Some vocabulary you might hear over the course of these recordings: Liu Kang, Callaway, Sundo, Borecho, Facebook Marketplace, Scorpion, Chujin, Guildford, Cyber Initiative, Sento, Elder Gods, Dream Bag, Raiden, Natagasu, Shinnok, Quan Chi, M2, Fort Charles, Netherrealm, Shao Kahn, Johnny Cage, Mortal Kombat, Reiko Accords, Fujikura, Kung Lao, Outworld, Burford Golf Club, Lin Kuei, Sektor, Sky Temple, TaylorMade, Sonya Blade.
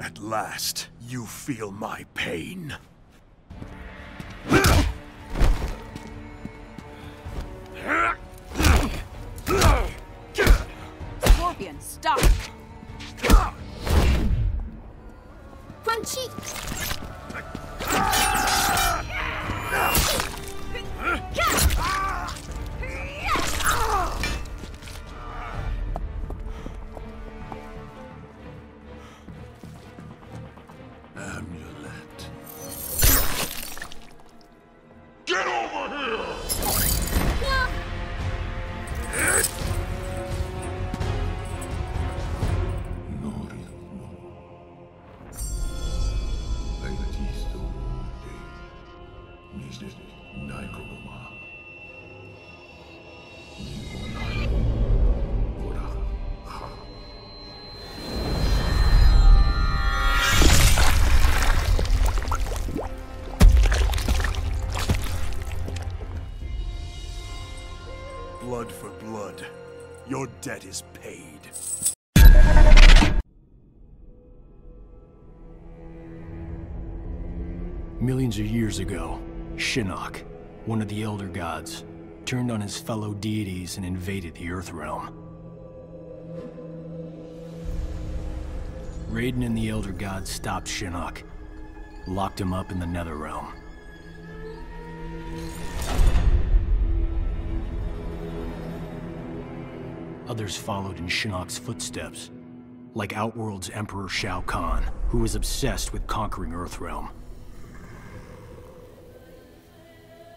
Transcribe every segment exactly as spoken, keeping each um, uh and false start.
At last, you feel my pain. Scorpion, stop! Quan Chi! Blood for blood. Your debt is paid. Millions of years ago, Shinnok, one of the Elder Gods, turned on his fellow deities and invaded the Earthrealm. Raiden and the Elder Gods stopped Shinnok, locked him up in the Netherrealm. Others followed in Shinnok's footsteps, like Outworld's Emperor Shao Kahn, who was obsessed with conquering Earthrealm.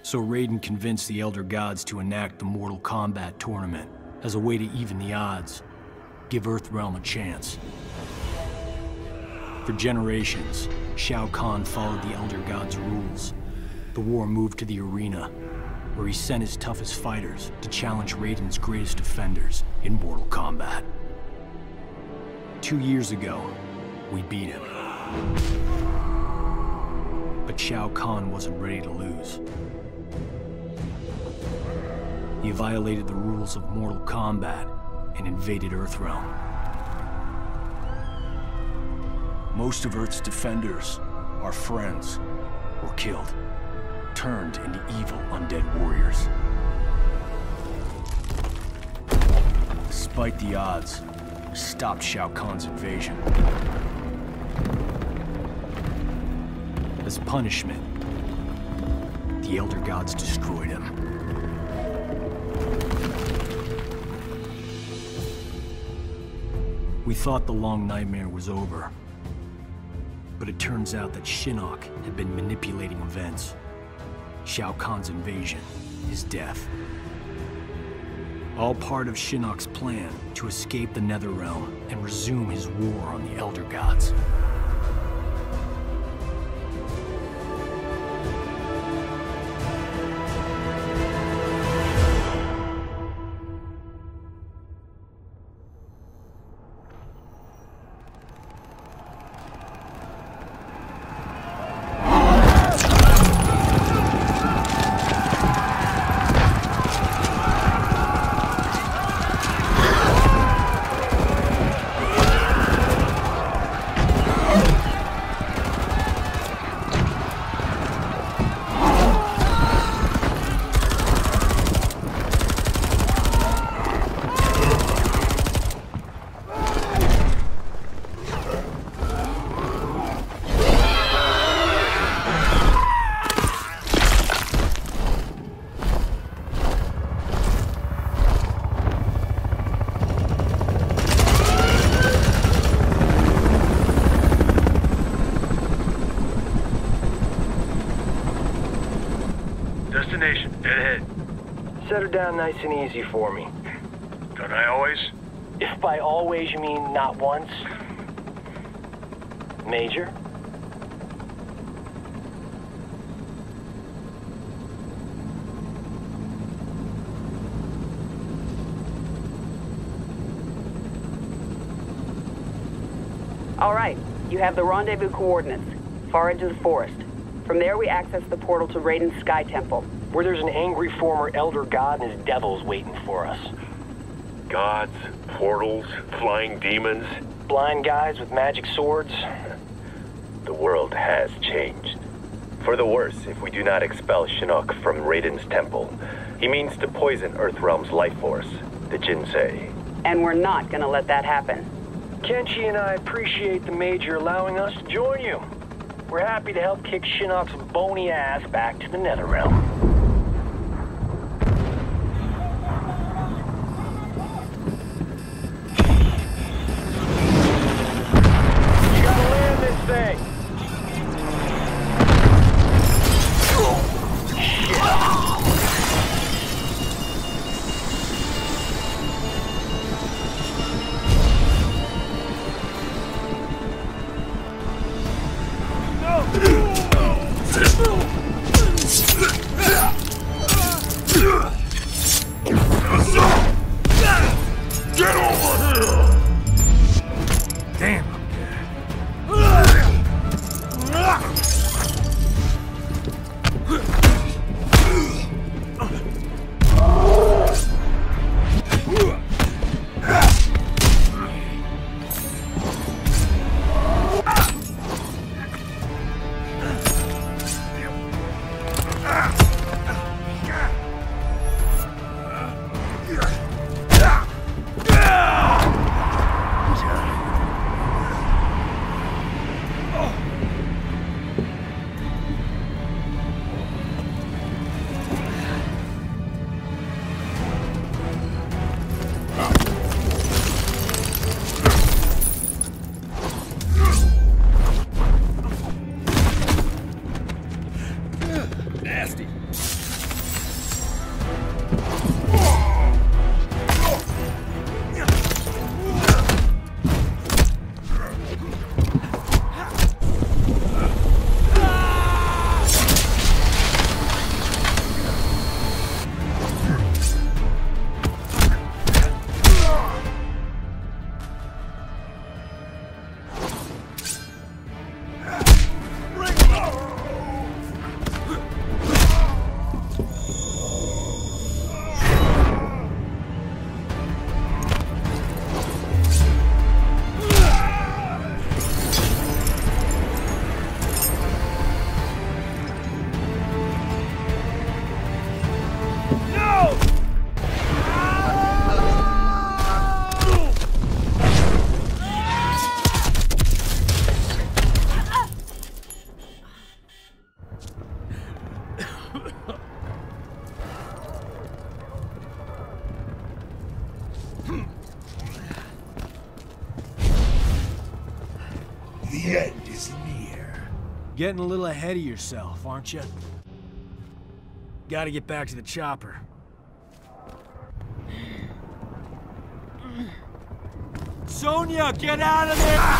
So Raiden convinced the Elder Gods to enact the Mortal Kombat tournament as a way to even the odds, give Earthrealm a chance. For generations, Shao Kahn followed the Elder Gods' rules. The war moved to the arena, where he sent his toughest fighters to challenge Raiden's greatest defenders in Mortal Kombat. Two years ago, we beat him. But Shao Kahn wasn't ready to lose. He violated the rules of Mortal Kombat and invaded Earthrealm. Most of Earth's defenders, our friends, were killed, turned into evil undead warriors. Despite the odds, we stopped Shao Kahn's invasion. As punishment, the Elder Gods destroyed him. We thought the long nightmare was over, but it turns out that Shinnok had been manipulating events. Shao Kahn's invasion, his death. All part of Shinnok's plan to escape the Netherrealm and resume his war on the Elder Gods. Down nice and easy for me. Don't I always? If by always you mean not once. Major? All right, you have the rendezvous coordinates. Far into the forest. From there we access the portal to Raiden's Sky Temple, where there's an angry former Elder God and his devils waiting for us. Gods, portals, flying demons, blind guys with magic swords? The world has changed. For the worse, if we do not expel Shinnok from Raiden's temple. He means to poison Earthrealm's life force, the Jinsei. And we're not gonna let that happen. Kenshi and I appreciate the Major allowing us to join you. We're happy to help kick Shinnok's bony ass back to the Netherrealm. Getting a little ahead of yourself, aren't you? Gotta get back to the chopper. Sonya, get out of there.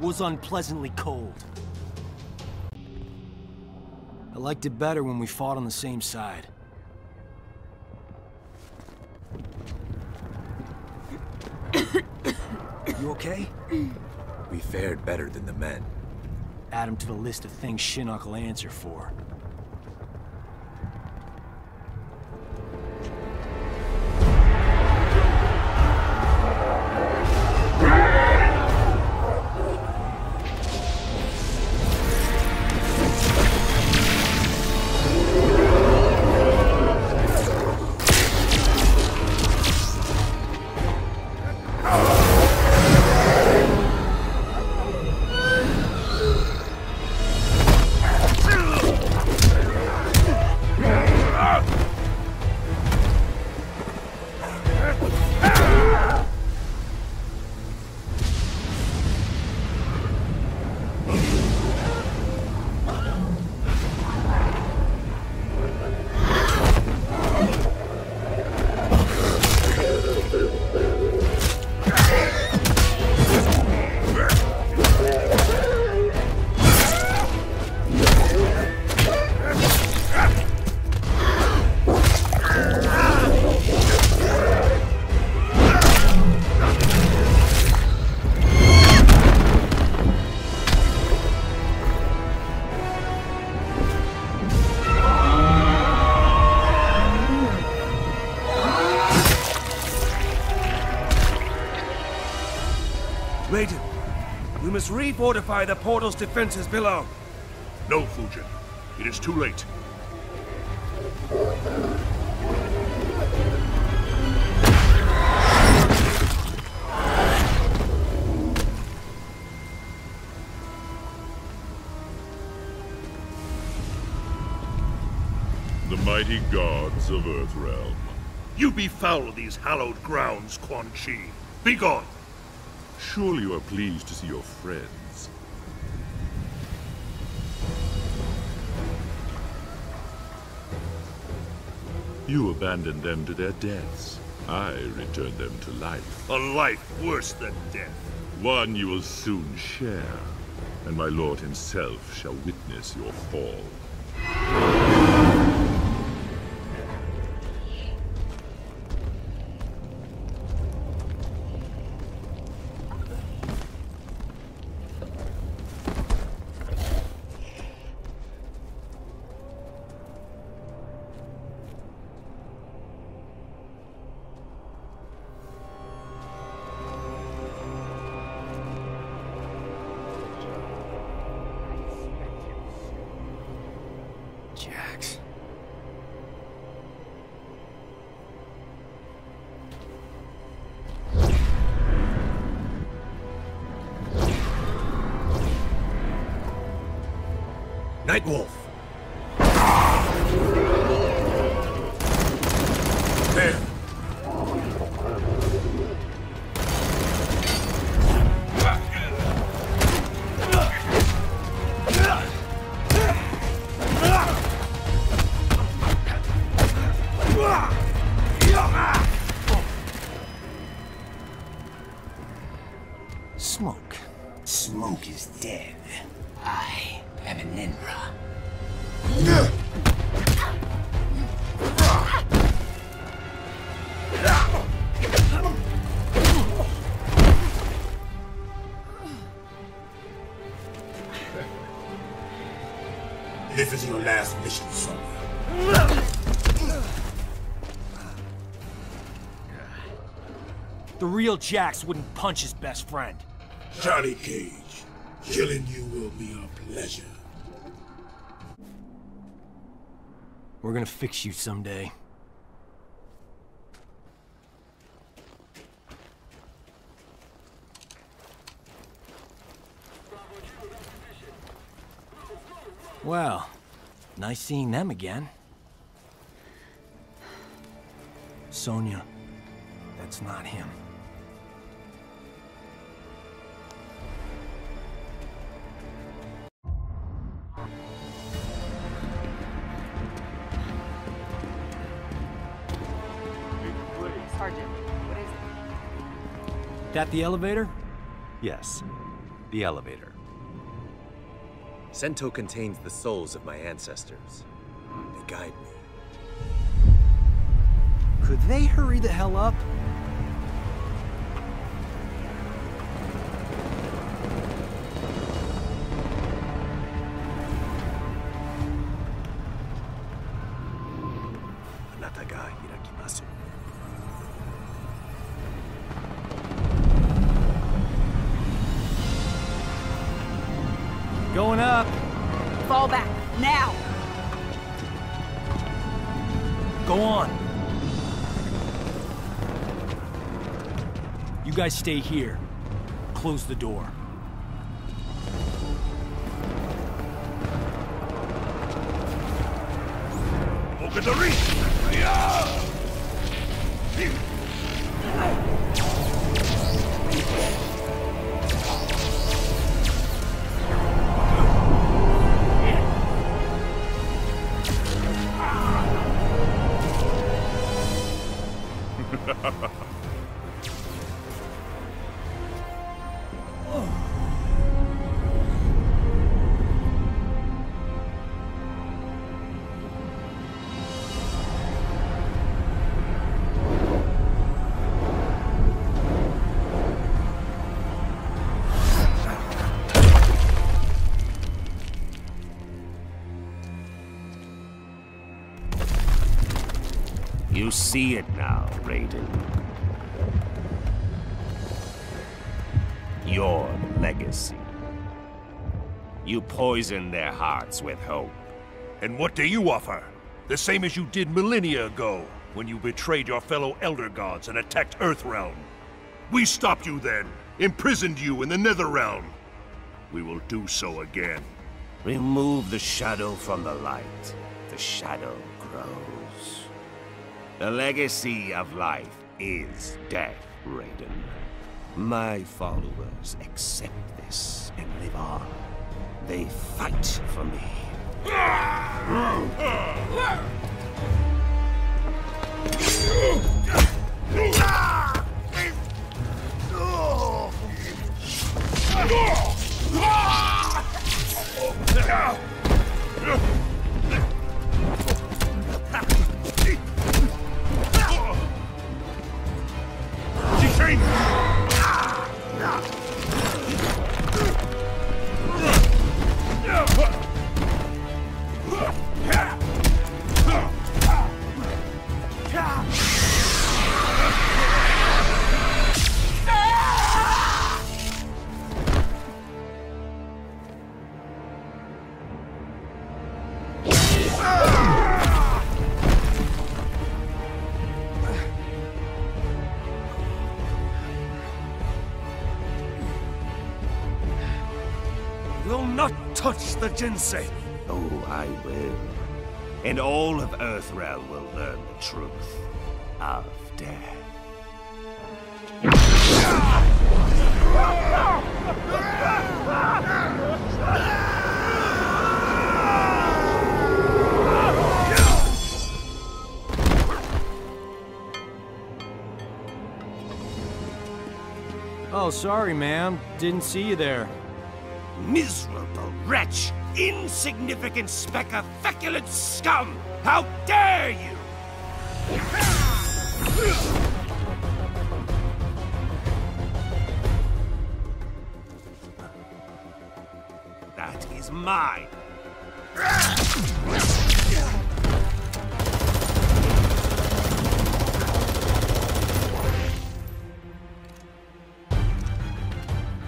Was unpleasantly cold. I liked it better when we fought on the same side. You okay? We fared better than the men. Add him to the list of things Shinnok will answer for. Raiden, we must refortify the portal's defenses below. No, Fujin. It is too late. The mighty gods of Earthrealm. You befoul these hallowed grounds, Quan Chi. Be gone! Surely you are pleased to see your friends. You abandoned them to their deaths. I returned them to life. A life worse than death. One you will soon share, and my lord himself shall witness your fall. Nightwolf! There! Smoke. Smoke is dead. I... I'm an Ninra. This is your last mission, Sonya. The real Jax wouldn't punch his best friend. Johnny Cage, killing you will be our pleasure. We're gonna fix you someday. Well, nice seeing them again. Sonya, that's not him. That the elevator? Yes, the elevator. Sento contains the souls of my ancestors. They guide me. Could they hurry the hell up? Going up. Fall back, now. Go on. You guys stay here. Close the door. Look at the reach. Yeah! You see it now, Raiden. your legacy. You poison their hearts with hope. And what do you offer? The same as you did millennia ago, when you betrayed your fellow Elder Gods and attacked Earthrealm. We stopped you then, imprisoned you in the Netherrealm. We will do so again. Remove the shadow from the light. The shadow grows. The legacy of life is death, Raiden. My followers accept this and live on. They fight for me. Touch the Jinsei! Oh, I will. And all of Earthrealm will learn the truth of death. Oh, sorry, ma'am. Didn't see you there. Miserable wretch! Insignificant speck of feculent scum! How dare you! That is mine!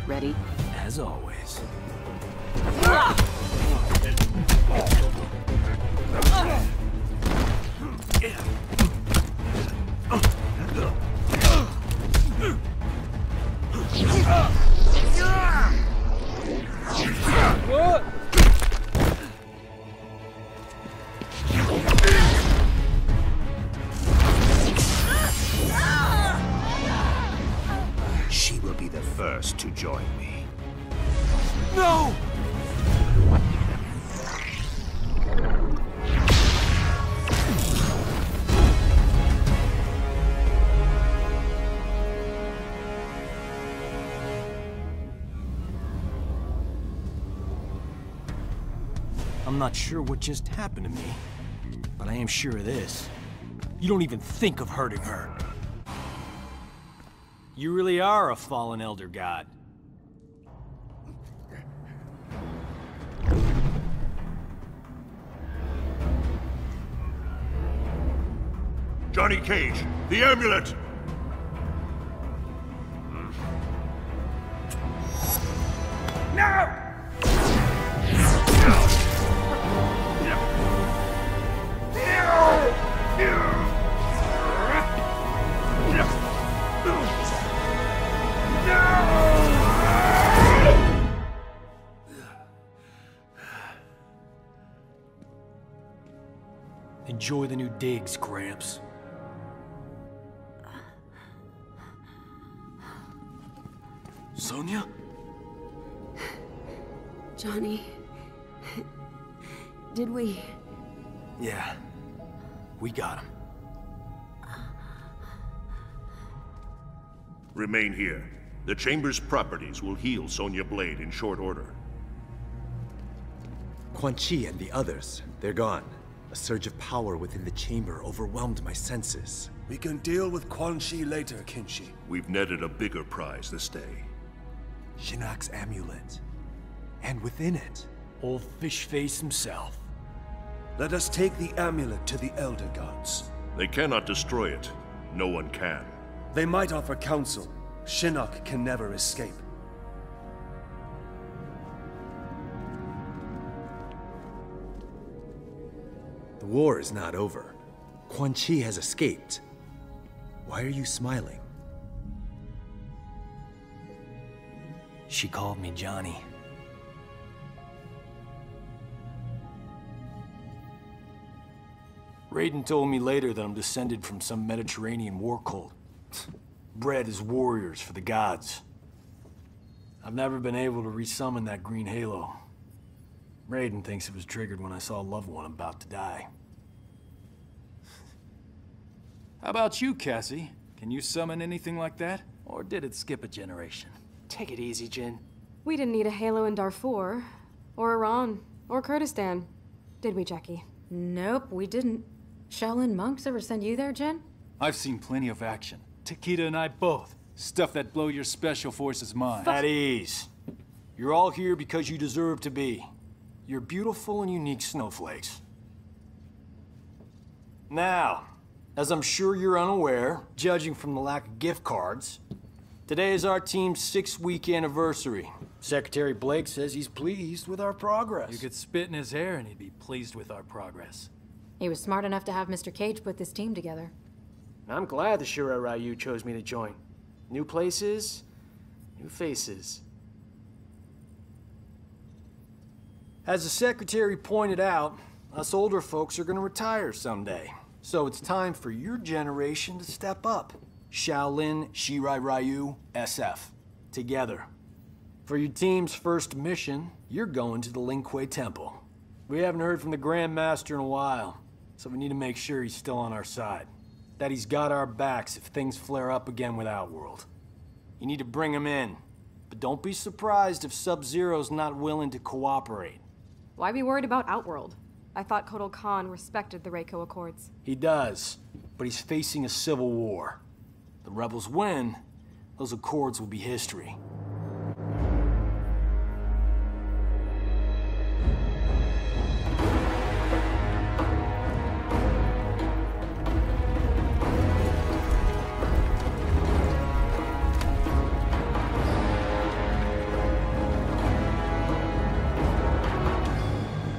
Ready? As always. She will be the first to join me. No! I'm not sure what just happened to me, but I am sure of this. You don't even think of hurting her. You really are a fallen Elder God. Johnny Cage, the amulet! No! Enjoy the new digs, Gramps. Sonya? Johnny... Did we... Yeah. We got him. Remain here. The Chamber's properties will heal Sonya Blade in short order. Quan Chi and the others, they're gone. A surge of power within the chamber overwhelmed my senses. We can deal with Quan Chi later, Kenshi. We've netted a bigger prize this day. Shinnok's amulet. And within it... Old Fishface himself. Let us take the amulet to the Elder Gods. They cannot destroy it. No one can. They might offer counsel. Shinnok can never escape. The war is not over. Quan Chi has escaped. Why are you smiling? She called me Johnny. Raiden told me later that I'm descended from some Mediterranean war cult, bred as warriors for the gods. I've never been able to resummon that green halo. Raiden thinks it was triggered when I saw a loved one about to die. How about you, Cassie? Can you summon anything like that? Or did it skip a generation? Take it easy, Jin. We didn't need a halo in Darfur, or Iran, or Kurdistan. Did we, Jackie? Nope, we didn't. Shaolin monks ever send you there, Jin? I've seen plenty of action. Takeda and I both. Stuff that blow your special forces mind. At ease. You're all here because you deserve to be. You're beautiful and unique snowflakes. Now, as I'm sure you're unaware, judging from the lack of gift cards, today is our team's six-week anniversary. Secretary Blake says he's pleased with our progress. You could spit in his hair and he'd be pleased with our progress. He was smart enough to have Mister Cage put this team together. I'm glad the Shirai Ryu chose me to join. New places, new faces. As the secretary pointed out, us older folks are gonna retire someday. So it's time for your generation to step up. Shaolin, Shirai Ryu, S F. Together. For your team's first mission, you're going to the Lin Kuei Temple. We haven't heard from the Grand Master in a while, so we need to make sure he's still on our side. That he's got our backs if things flare up again with Outworld. You need to bring him in, but don't be surprised if Sub-Zero's not willing to cooperate. Why be worried about Outworld? I thought Kotal Kahn respected the Reiko Accords. He does, but he's facing a civil war. The rebels win, those accords will be history.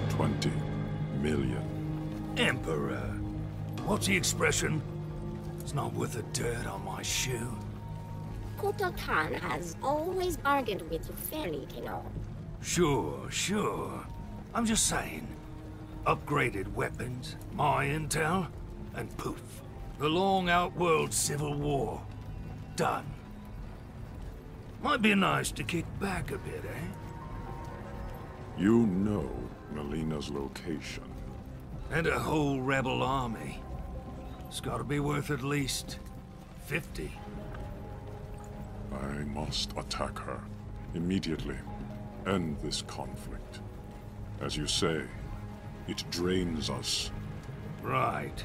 twenty million. Emperor. What's the expression? It's not worth the dirt on my shoe. Kotal Kahn has always bargained with you fairly, Kano. Sure, sure. I'm just saying. Upgraded weapons, my intel, and poof. The long Outworld civil war. Done. Might be nice to kick back a bit, eh? You know Mileena's location. And a whole rebel army. It's gotta be worth at least fifty. I must attack her immediately. End this conflict. As you say, it drains us. Right.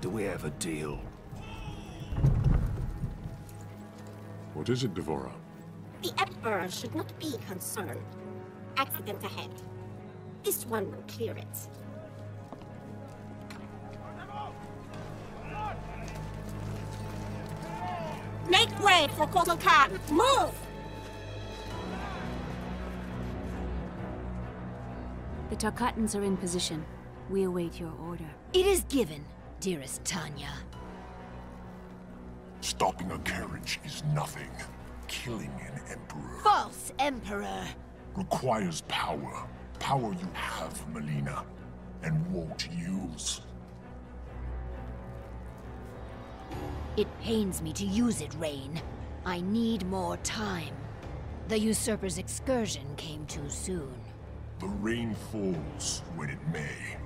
Do we have a deal? What is it, D'Vorah? The Emperor should not be concerned. Accident ahead. This one will clear it. Make way for Kotal Kahn! Move! The Tarkatans are in position. We await your order. It is given, dearest Tanya. Stopping a carriage is nothing. Killing an emperor... False emperor! ...requires power. Power you have, Mileena, and won't use. It pains me to use it, Rain. I need more time. The usurper's excursion came too soon. The rain falls when it may.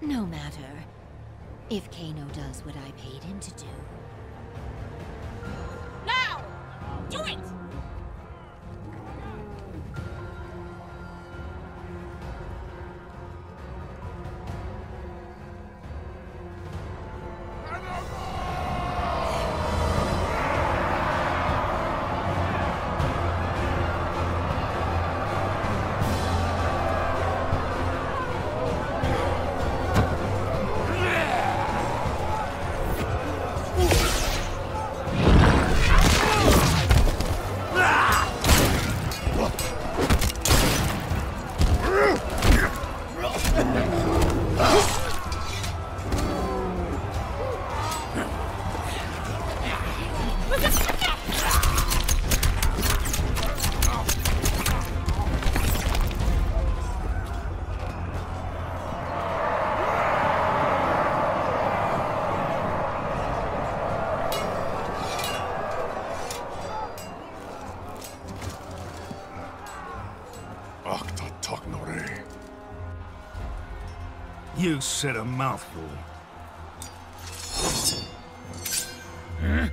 No matter. If Kano does what I paid him to do. Now! Do it! Ooh. You said a mouthful. Huh?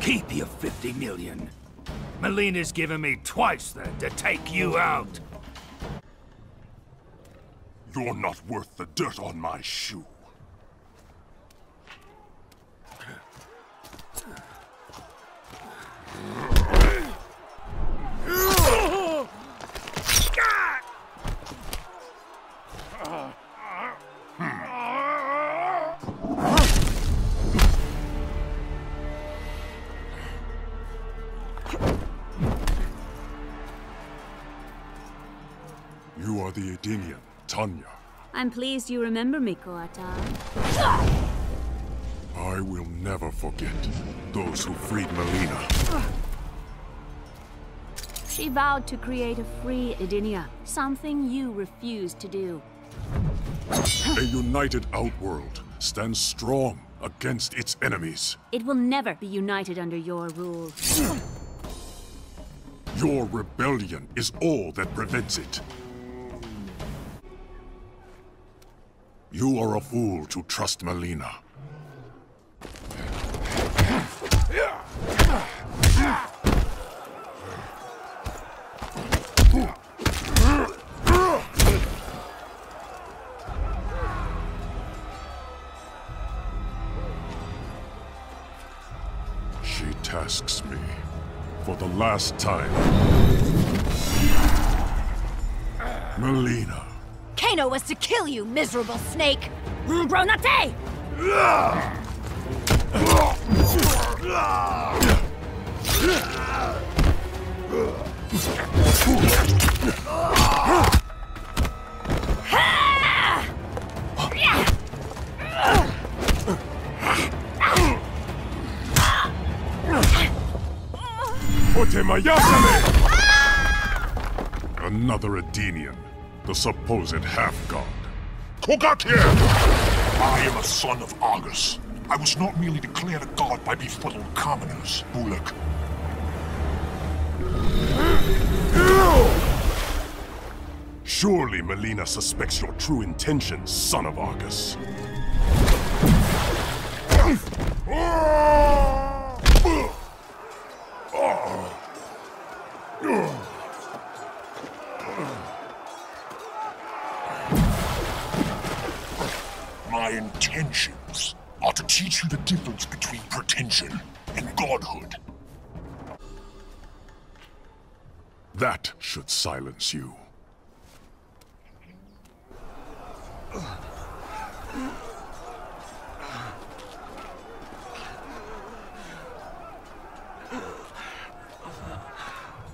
Keep your fifty million. Milena's given me twice that to take you out. You're not worth the dirt on my shoe. I'm pleased you remember me, Kotal. I will never forget those who freed Mileena. She vowed to create a free Edinia, something you refused to do. A united Outworld stands strong against its enemies. It will never be united under your rule. Your rebellion is all that prevents it. You are a fool to trust Mileena. She tasks me for the last time. Mileena. Kano was to kill you, miserable snake! Bronate! Another Edenian. The supposed half-god. Kogakir! I am a son of Argus. I was not merely declared a god by befuddled commoners, Bullock. Surely Mileena suspects your true intentions, son of Argus. Intentions are to teach you the difference between pretension and godhood. That should silence you.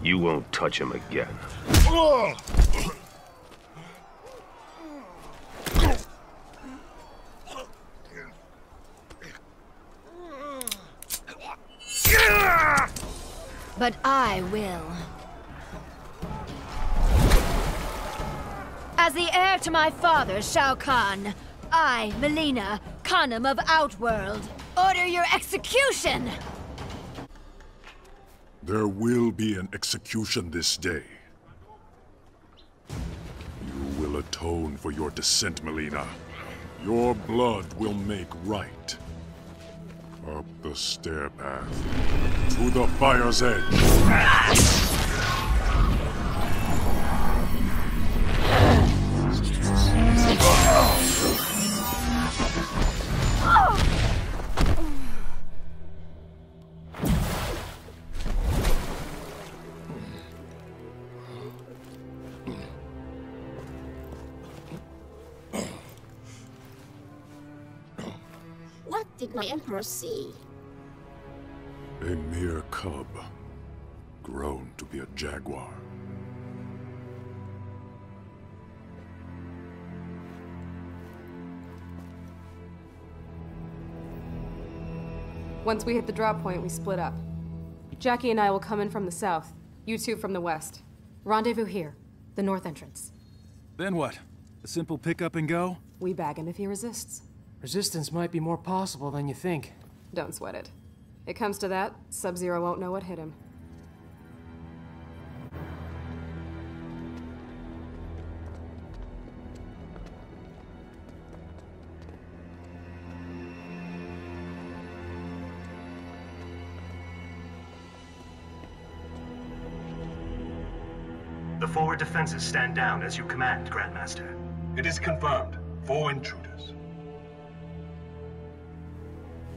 You won't touch him again. But I will. As the heir to my father, Shao Kahn, I, Mileena, Khanum of Outworld, order your execution! There will be an execution this day. You will atone for your descent, Mileena. Your blood will make right. Up the stair path, to the fire's edge. What did my emperor see? A mere cub, grown to be a jaguar. Once we hit the drop point, we split up. Jackie and I will come in from the south, you two from the west. Rendezvous here, the north entrance. Then what? A simple pick-up and go? We bag him if he resists. Resistance might be more possible than you think. Don't sweat it. It comes to that, Sub-Zero won't know what hit him. The forward defenses stand down as you command, Grandmaster. It is confirmed. Four intruders.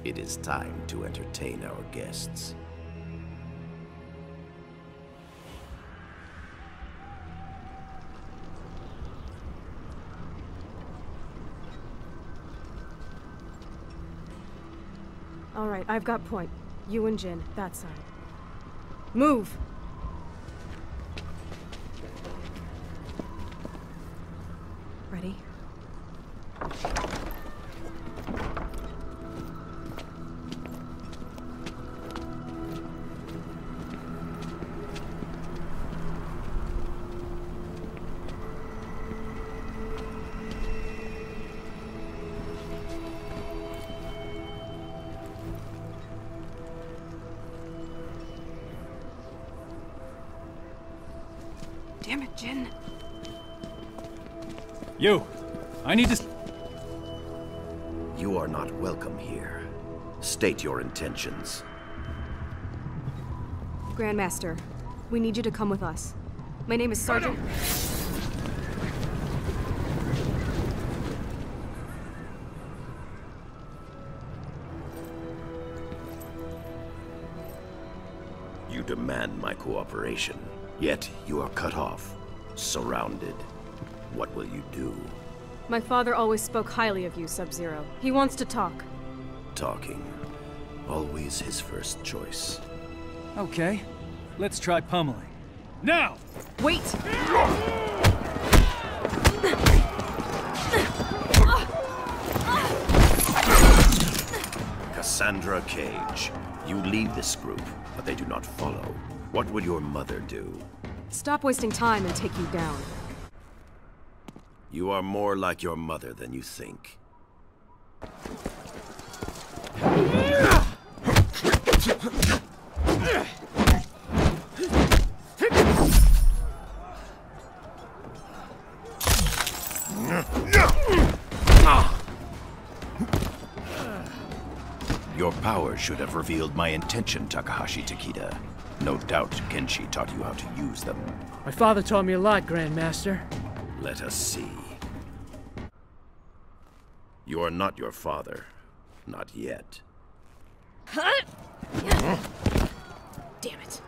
It is time to entertain our guests. All right, I've got point. You and Jin, that side. Move! Ready? You! I need to... You are not welcome here. State your intentions. Grandmaster, we need you to come with us. My name is Sergeant... You demand my cooperation, yet you are cut off, surrounded. What will you do? My father always spoke highly of you, Sub-Zero. He wants to talk. Talking. Always his first choice. Okay. Let's try pummeling. Now! Wait! Cassandra Cage. You lead this group, but they do not follow. What will your mother do? Stop wasting time and take you down. You are more like your mother than you think. Your power should have revealed my intention, Takahashi Takeda. No doubt Kenshi taught you how to use them. My father taught me a lot, Grandmaster. Let us see. You are not your father. Not yet. Huh? Damn it.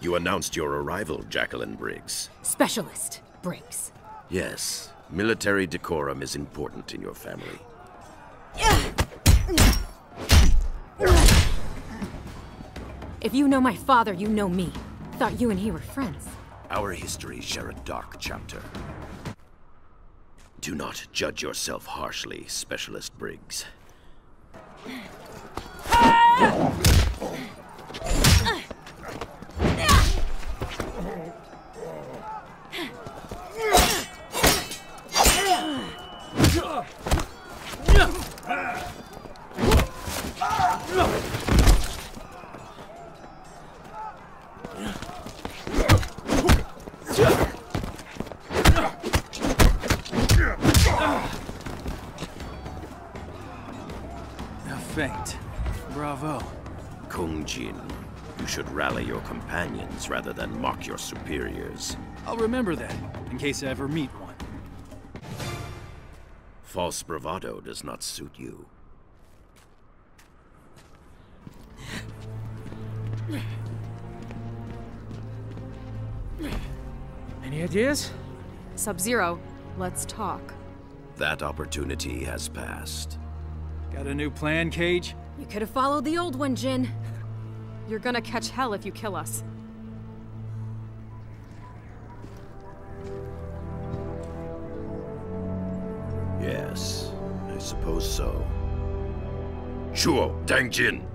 You announced your arrival, Jacqueline Briggs. Specialist Briggs. Yes. Military decorum is important in your family. If you know my father, you know me. Thought you and he were friends. Our histories share a dark chapter. Do not judge yourself harshly, Specialist Briggs. Rather than mock your superiors. I'll remember that, in case I ever meet one. False bravado does not suit you. Any ideas? Sub-Zero, let's talk. That opportunity has passed. Got a new plan, Cage? You could have followed the old one, Jin. You're gonna catch hell if you kill us. Yes, I suppose so. Sure, Dang Jin.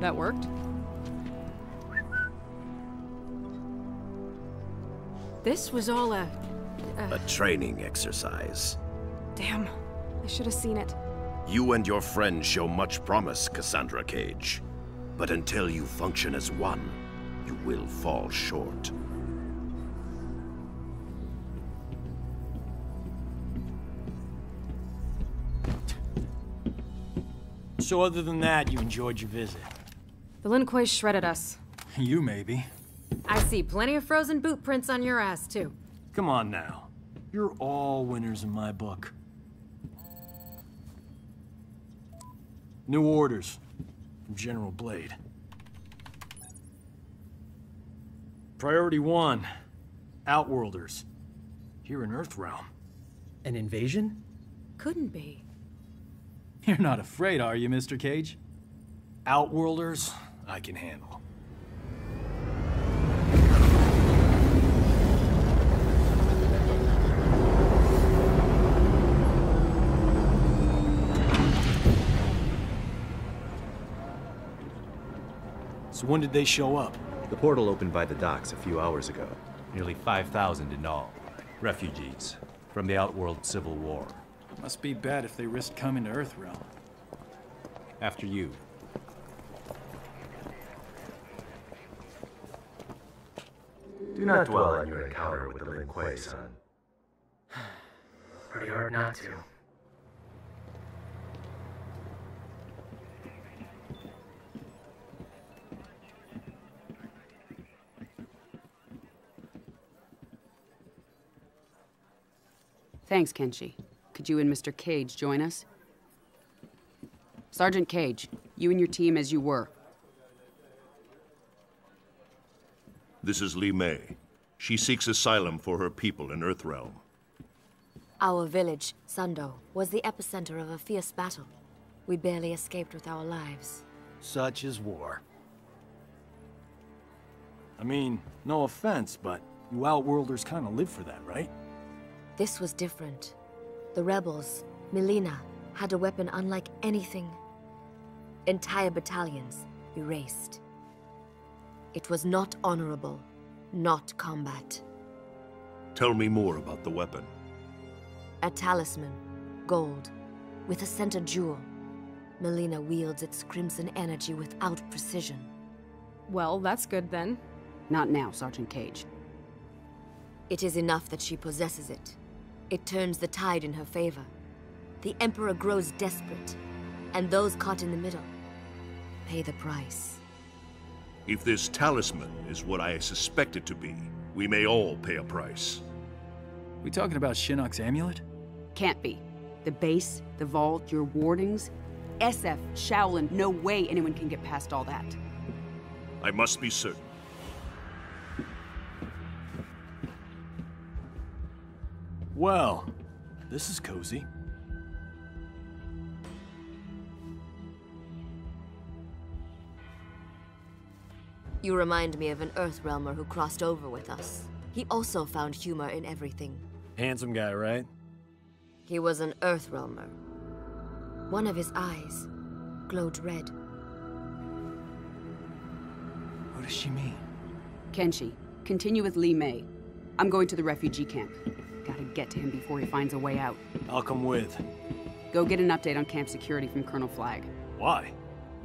That worked? This was all a... A, a training exercise. Damn, I should have seen it. You and your friends show much promise, Cassandra Cage. But until you function as one, you will fall short. So other than that, you enjoyed your visit? The Lin Kuei shredded us. You maybe. I see plenty of frozen boot prints on your ass, too. Come on now. You're all winners in my book. New orders from General Blade. Priority one, Outworlders. Here in Earthrealm. An invasion? Couldn't be. You're not afraid, are you, Mister Cage? Outworlders, I can handle. So when did they show up? The portal opened by the docks a few hours ago. Nearly five thousand in all. Refugees from the Outworld Civil War. Must be bad if they risked coming to Earthrealm. After you. Do not dwell on your encounter with the Lin Kuei, son. Pretty hard not to. Thanks, Kenshi. Could you and Mister Cage join us? Sergeant Cage, you and your team as you were. This is Li Mei. She seeks asylum for her people in Earthrealm. Our village, Sundo, was the epicenter of a fierce battle. We barely escaped with our lives. Such is war. I mean, no offense, but you Outworlders kind of live for that, right? This was different. The rebels, Mileena, had a weapon unlike anything. Entire battalions erased. It was not honorable, not combat. Tell me more about the weapon. A talisman, gold, with a center jewel. Mileena wields its crimson energy without precision. Well, that's good then. Not now, Sergeant Cage. It is enough that she possesses it. It turns the tide in her favor. The Emperor grows desperate, and those caught in the middle pay the price. If this talisman is what I suspect it to be, we may all pay a price. We talking about Shinnok's amulet? Can't be. The base, the vault, your wardings, S F, Shaolin, no way anyone can get past all that. I must be certain. Well, this is cozy. You remind me of an Earthrealmer who crossed over with us. He also found humor in everything. Handsome guy, right? He was an Earthrealmer. One of his eyes glowed red. What does she mean? Kenshi, continue with Li Mei. I'm going to the refugee camp. Gotta get to him before he finds a way out. I'll come with. Go get an update on camp security from Colonel Flagg. Why?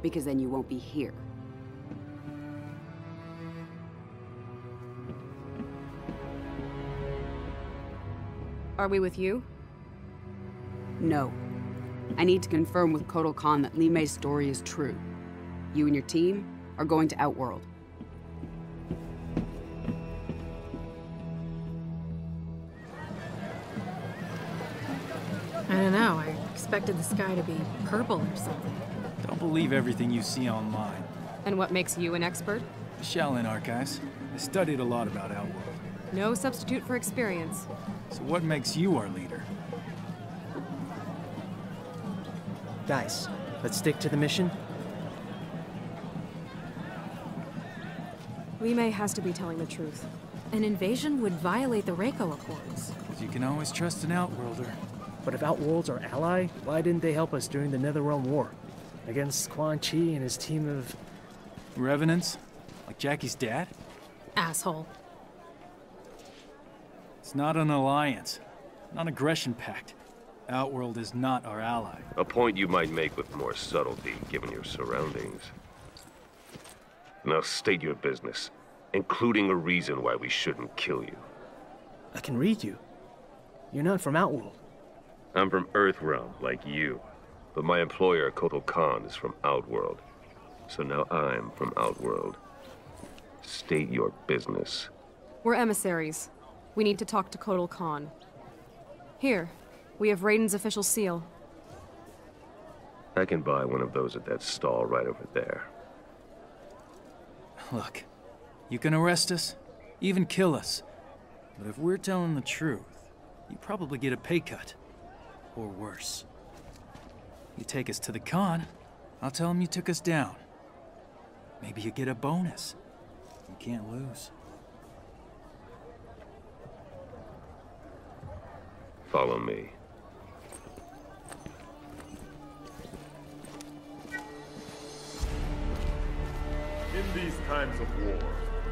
Because then you won't be here. Are we with you? No. I need to confirm with Kotal Kahn that Li Mei's story is true. You and your team are going to Outworld. I don't know, I expected the sky to be purple or something. Don't believe everything you see online. And what makes you an expert? The Shaolin archives. I studied a lot about Outworld. No substitute for experience. So what makes you our leader? Guys, let's stick to the mission. Limei has to be telling the truth. An invasion would violate the Reiko Accords. You can always trust an Outworlder. But if Outworld's our ally, why didn't they help us during the Netherrealm War? Against Quan Chi and his team of... Revenants? Like Jackie's dad? Asshole. It's not an alliance. Non-aggression pact. Outworld is not our ally. A point you might make with more subtlety, given your surroundings. Now state your business, including a reason why we shouldn't kill you. I can read you. You're not from Outworld. I'm from Earthrealm, like you. But my employer, Kotal Kahn, is from Outworld. So now I'm from Outworld. State your business. We're emissaries. We need to talk to Kotal Kahn. Here, we have Raiden's official seal. I can buy one of those at that stall right over there. Look, you can arrest us, even kill us. But if we're telling the truth, you probably get a pay cut. Or worse. You take us to the Khan, I'll tell him you took us down. Maybe you get a bonus. You can't lose. Follow me. In these times of war,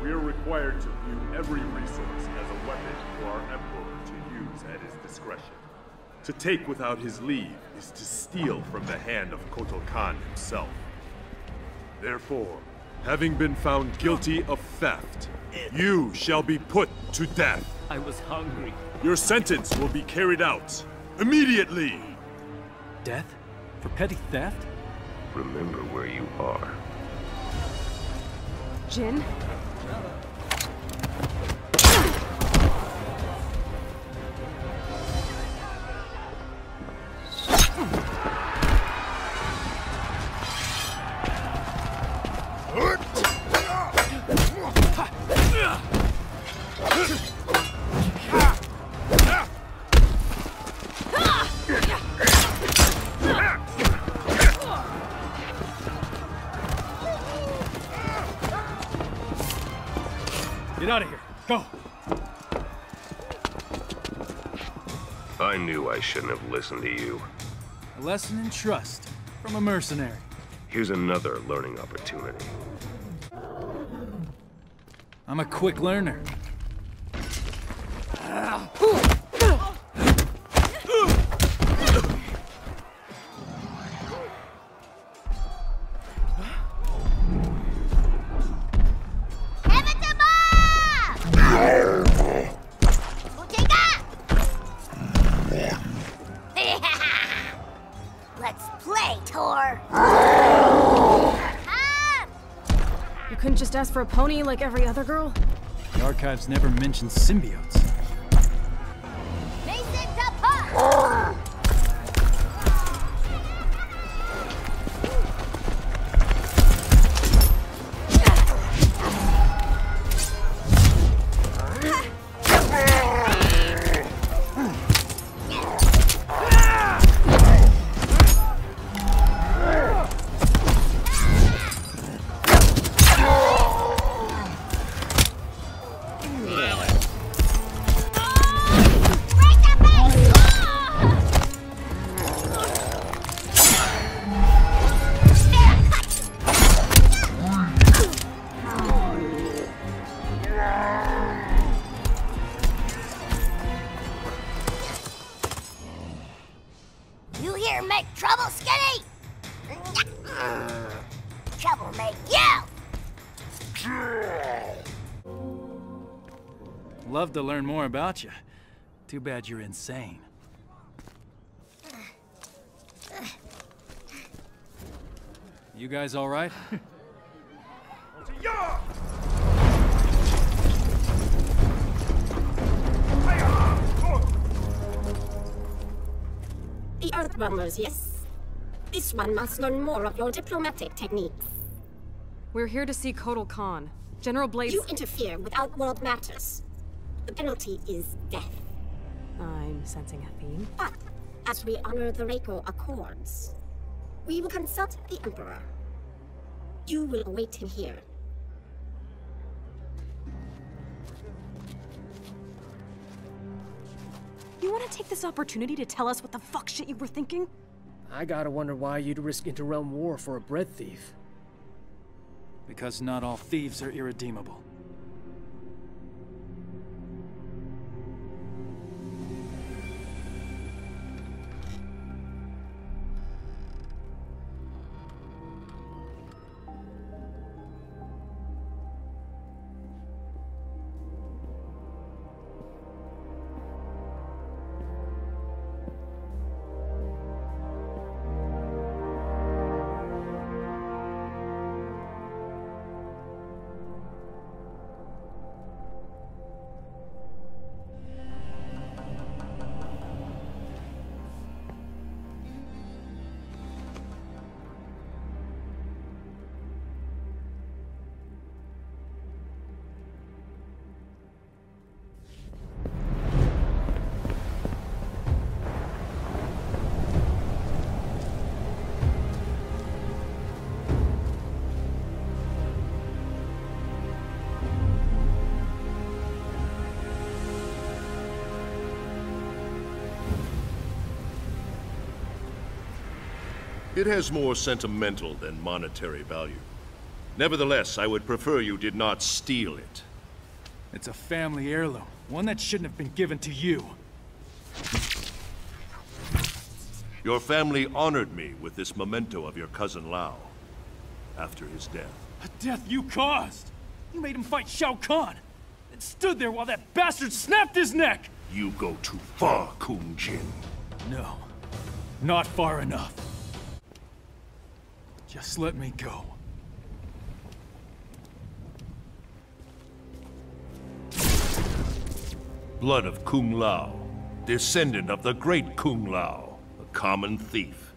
we are required to view every resource as a weapon for our Emperor to use at his discretion. To take without his leave is to steal from the hand of Kotal Kahn himself. Therefore, having been found guilty of theft, you shall be put to death. I was hungry. Your sentence will be carried out immediately. Death? For petty theft? Remember where you are. Jin? I shouldn't have listened to you. A lesson in trust from a mercenary. Here's another learning opportunity. I'm a quick learner. Ask for a pony like every other girl? The archives never mentioned symbiotes. Love to learn more about you. Too bad you're insane. You guys all right? The Earthbombers, yes. This one must learn more of your diplomatic techniques. We're here to see Kotal Kahn. General Blade. You interfere with Outworld matters. The penalty is death. I'm sensing a theme. But, as we honor the Reiko Accords, we will consult the Emperor. You will await him here. You want to take this opportunity to tell us what the fuck shit you were thinking? I gotta wonder why you'd risk Interrealm War for a bread thief. Because not all thieves are irredeemable. It has more sentimental than monetary value. Nevertheless, I would prefer you did not steal it. It's a family heirloom, one that shouldn't have been given to you. Your family honored me with this memento of your cousin Lao after his death. A death you caused! You made him fight Shao Kahn and stood there while that bastard snapped his neck! You go too far, Kung Jin. No, not far enough. Just let me go. Blood of Kung Lao, descendant of the great Kung Lao, a common thief.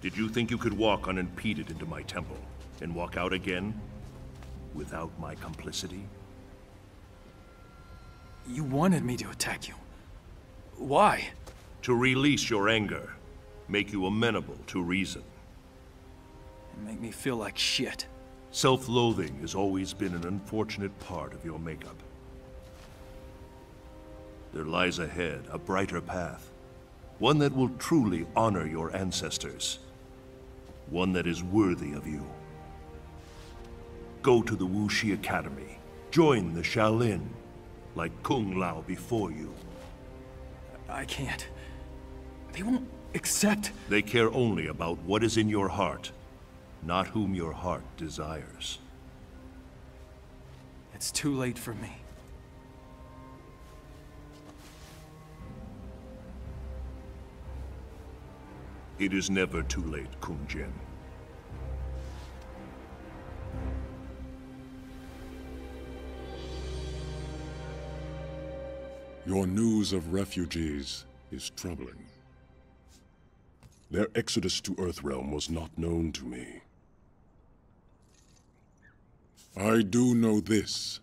Did you think you could walk unimpeded into my temple and walk out again without my complicity? You wanted me to attack you. Why? To release your anger, make you amenable to reason. Make me feel like shit. Self-loathing has always been an unfortunate part of your makeup. There lies ahead a brighter path. One that will truly honor your ancestors. One that is worthy of you. Go to the Wuxi Academy. Join the Shaolin, like Kung Lao before you. I can't. They won't accept. They care only about what is in your heart. Not whom your heart desires. It's too late for me. It is never too late, Kung Jin. Your news of refugees is troubling. Their exodus to Earthrealm was not known to me. I do know this.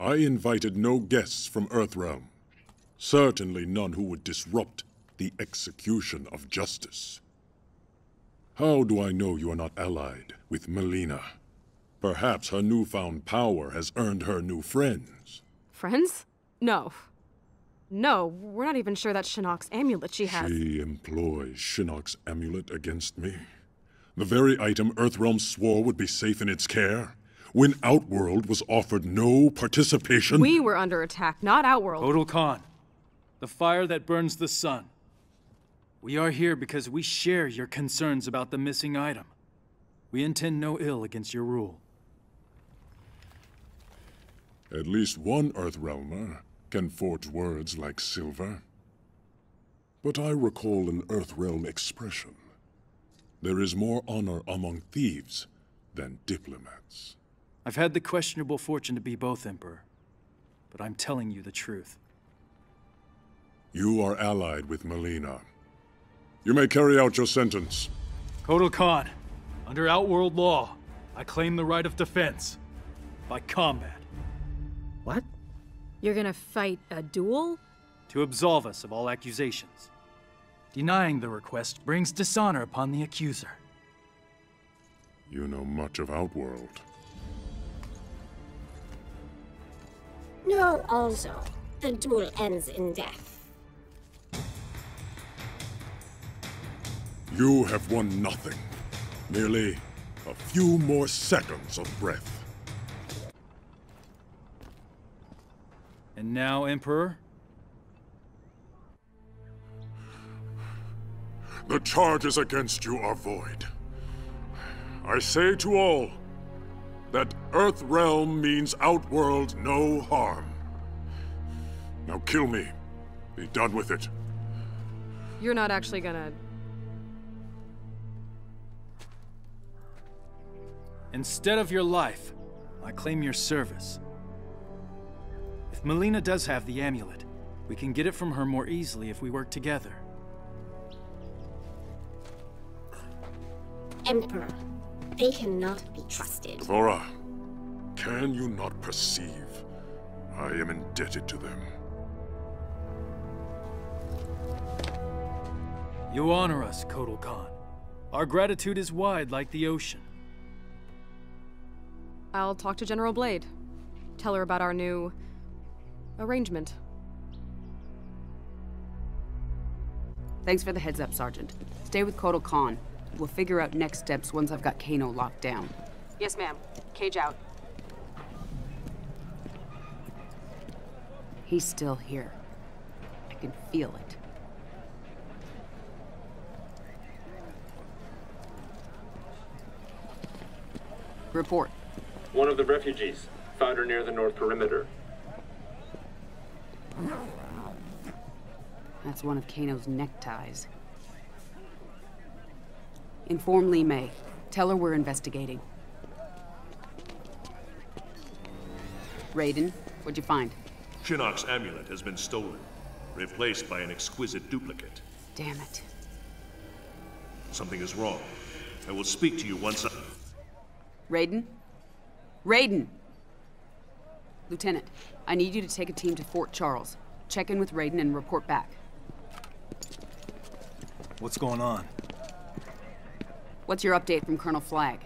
I invited no guests from Earthrealm. Certainly none who would disrupt the execution of justice. How do I know you are not allied with Mileena? Perhaps her newfound power has earned her new friends. Friends? No. No, we're not even sure that Shinnok's amulet she has— She employs Shinnok's amulet against me? The very item Earthrealm swore would be safe in its care? When Outworld was offered no participation? We were under attack, not Outworld. Kotal Kahn, the fire that burns the sun. We are here because we share your concerns about the missing item. We intend no ill against your rule. At least one Earthrealmer can forge words like silver. But I recall an Earthrealm expression. There is more honor among thieves than diplomats. I've had the questionable fortune to be both, Emperor, but I'm telling you the truth. You are allied with Mileena. You may carry out your sentence. Kotal Kahn, under Outworld law, I claim the right of defense by combat. What? You're gonna fight a duel? To absolve us of all accusations. Denying the request brings dishonor upon the accuser. You know much of Outworld. No, also, the duel ends in death. You have won nothing. Merely a few more seconds of breath. And now, Emperor? The charges against you are void. I say to all that Earthrealm means Outworld no harm. Now kill me. Be done with it. You're not actually gonna... Instead of your life, I claim your service. If Mileena does have the amulet, we can get it from her more easily if we work together. Emperor, they cannot be trusted. D'Vorah, can you not perceive? I am indebted to them. You honor us, Kotal Kahn. Our gratitude is wide like the ocean. I'll talk to General Blade. Tell her about our new... arrangement. Thanks for the heads up, Sergeant. Stay with Kotal Kahn. We'll figure out next steps once I've got Kano locked down. Yes, ma'am. Cage out. He's still here. I can feel it. Report. One of the refugees, found her near the north perimeter. That's one of Kano's neckties. Inform Lee May. Tell her we're investigating. Raiden, what'd you find? Shinnok's amulet has been stolen, replaced by an exquisite duplicate. Damn it. Something is wrong. I will speak to you once I... Raiden? Raiden! Lieutenant, I need you to take a team to Fort Charles. Check in with Raiden and report back. What's going on? What's your update from Colonel Flagg?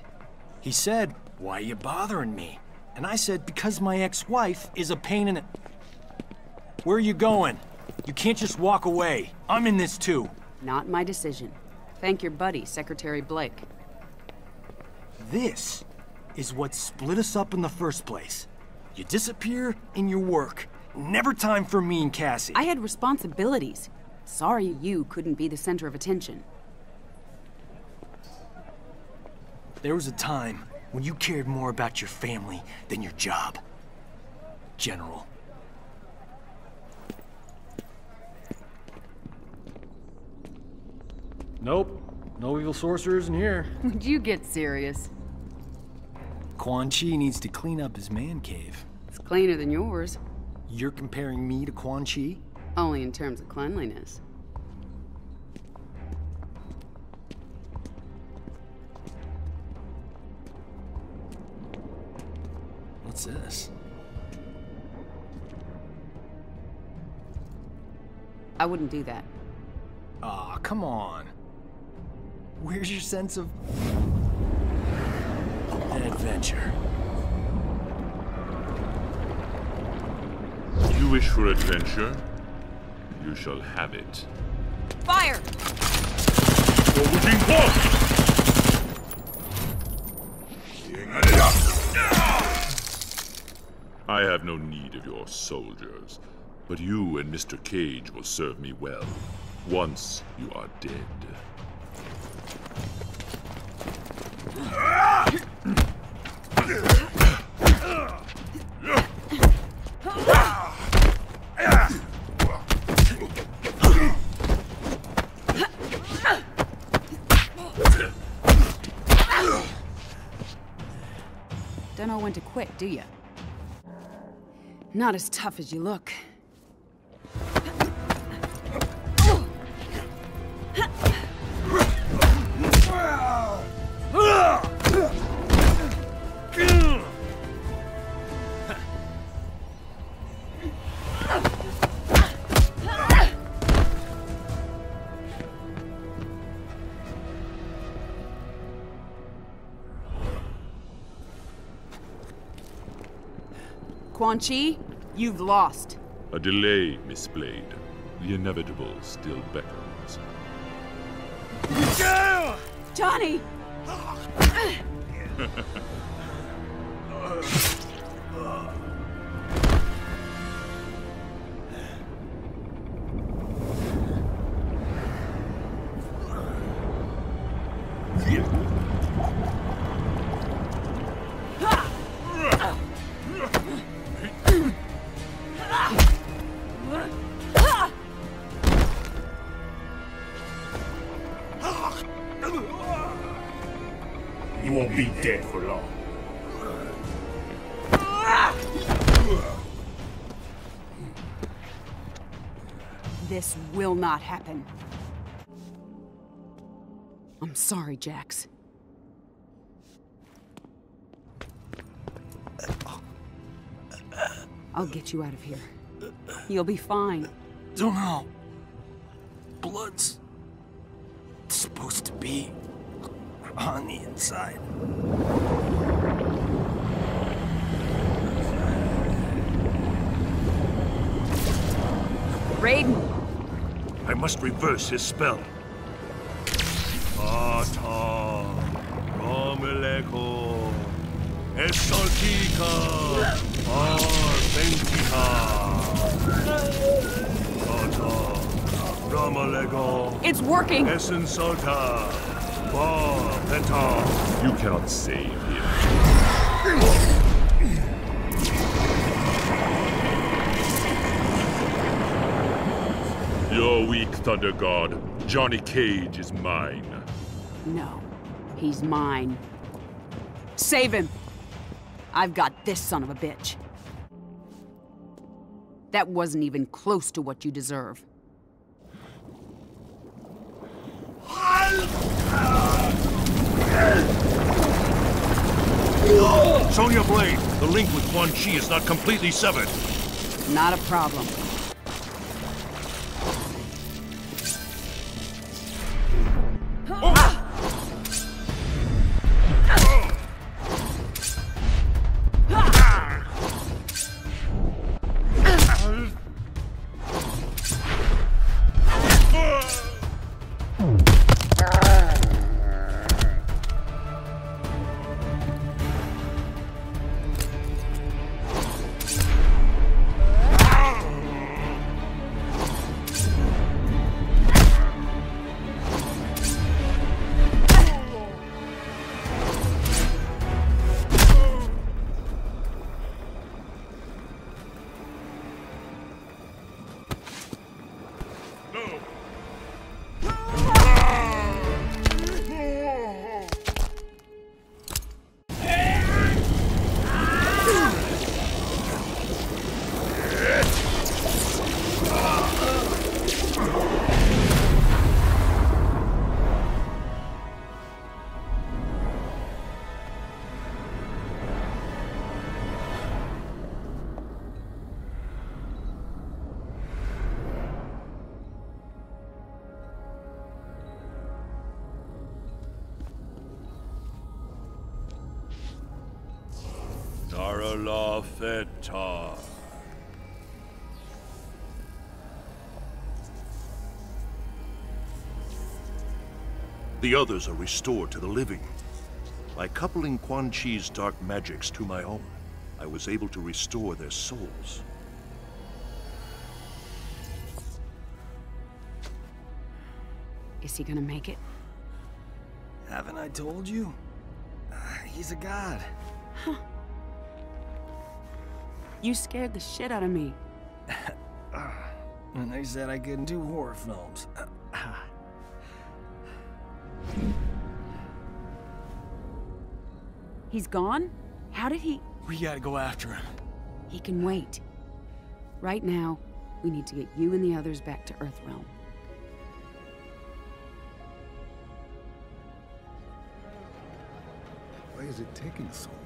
He said, why are you bothering me? And I said, because my ex-wife is a pain in the... Where are you going? You can't just walk away. I'm in this too. Not my decision. Thank your buddy, Secretary Blake. This is what split us up in the first place. You disappear in your work. Never time for me and Cassie. I had responsibilities. Sorry you couldn't be the center of attention. There was a time when you cared more about your family than your job, General. Nope. No evil sorcerers in here. Would you get serious? Quan Chi needs to clean up his man cave. It's cleaner than yours. You're comparing me to Quan Chi? Only in terms of cleanliness. What's this? I wouldn't do that. Aw, oh, come on. Where's your sense of... adventure? You wish for adventure? You shall have it. Fire! I have no need of your soldiers, but you and Mister Cage will serve me well, once you are dead. Don't know when to quit, do you? Not as tough as you look. Quan Chi, you've lost. A delay, Miss Blade. The inevitable still beckons. Johnny! You won't be dead for long. This will not happen. I'm sorry, Jax. I'll get you out of here. You'll be fine. Don't know. Blood's supposed to be on the inside. Raiden! I must reverse his spell. Ata Romeleko Esaltika Arventika Ata Romeleko. It's working! Esensalta. You cannot save him. Your weak Thunder God, Johnny Cage is mine. No, he's mine. Save him! I've got this son of a bitch. That wasn't even close to what you deserve. Sonya Blade, the link with Quan Chi is not completely severed. Not a problem. La Feta. The others are restored to the living. By coupling Quan Chi's dark magics to my own, I was able to restore their souls. Is he gonna make it? Haven't I told you? Uh, he's a god. Huh. You scared the shit out of me. And they said I couldn't do horror films. He's gone? How did he... We gotta go after him. He can wait. Right now, we need to get you and the others back to Earthrealm. Why is it taking so long?